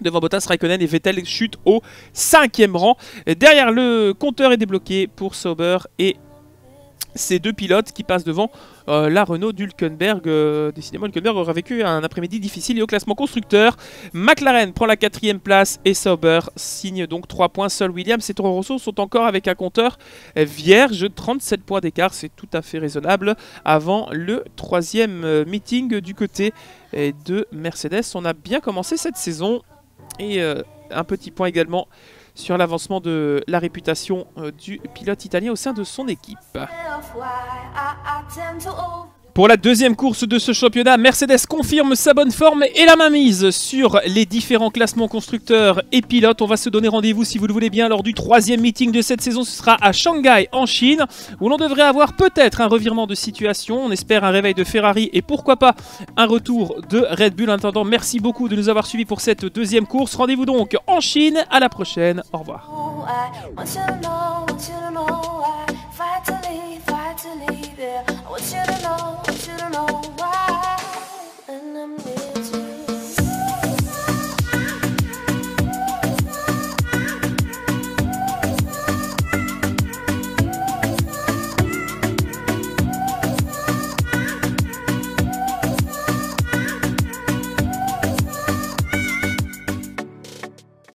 Devant Bottas, Raikkonen et Vettel chutent au cinquième rang. Et derrière, le compteur est débloqué pour Sauber et ces deux pilotes qui passent devant euh, la Renault d'Hülkenberg. Euh, décidément, Hülkenberg aura vécu un après-midi difficile. Et au classement constructeur, McLaren prend la quatrième place et Sauber signe donc trois points. Seul Williams et Toro Rosso sont encore avec un compteur vierge. trente-sept points d'écart, c'est tout à fait raisonnable. Avant le troisième meeting du côté de Mercedes, on a bien commencé cette saison. Et euh, un petit point également sur l'avancement de la réputation du pilote italien au sein de son équipe. Pour la deuxième course de ce championnat, Mercedes confirme sa bonne forme et la mainmise sur les différents classements constructeurs et pilotes. On va se donner rendez-vous, si vous le voulez bien, lors du troisième meeting de cette saison. Ce sera à Shanghai, en Chine, où l'on devrait avoir peut-être un revirement de situation. On espère un réveil de Ferrari et pourquoi pas un retour de Red Bull. En attendant, merci beaucoup de nous avoir suivis pour cette deuxième course. Rendez-vous donc en Chine. À la prochaine. Au revoir. I want you to know, I want you to know.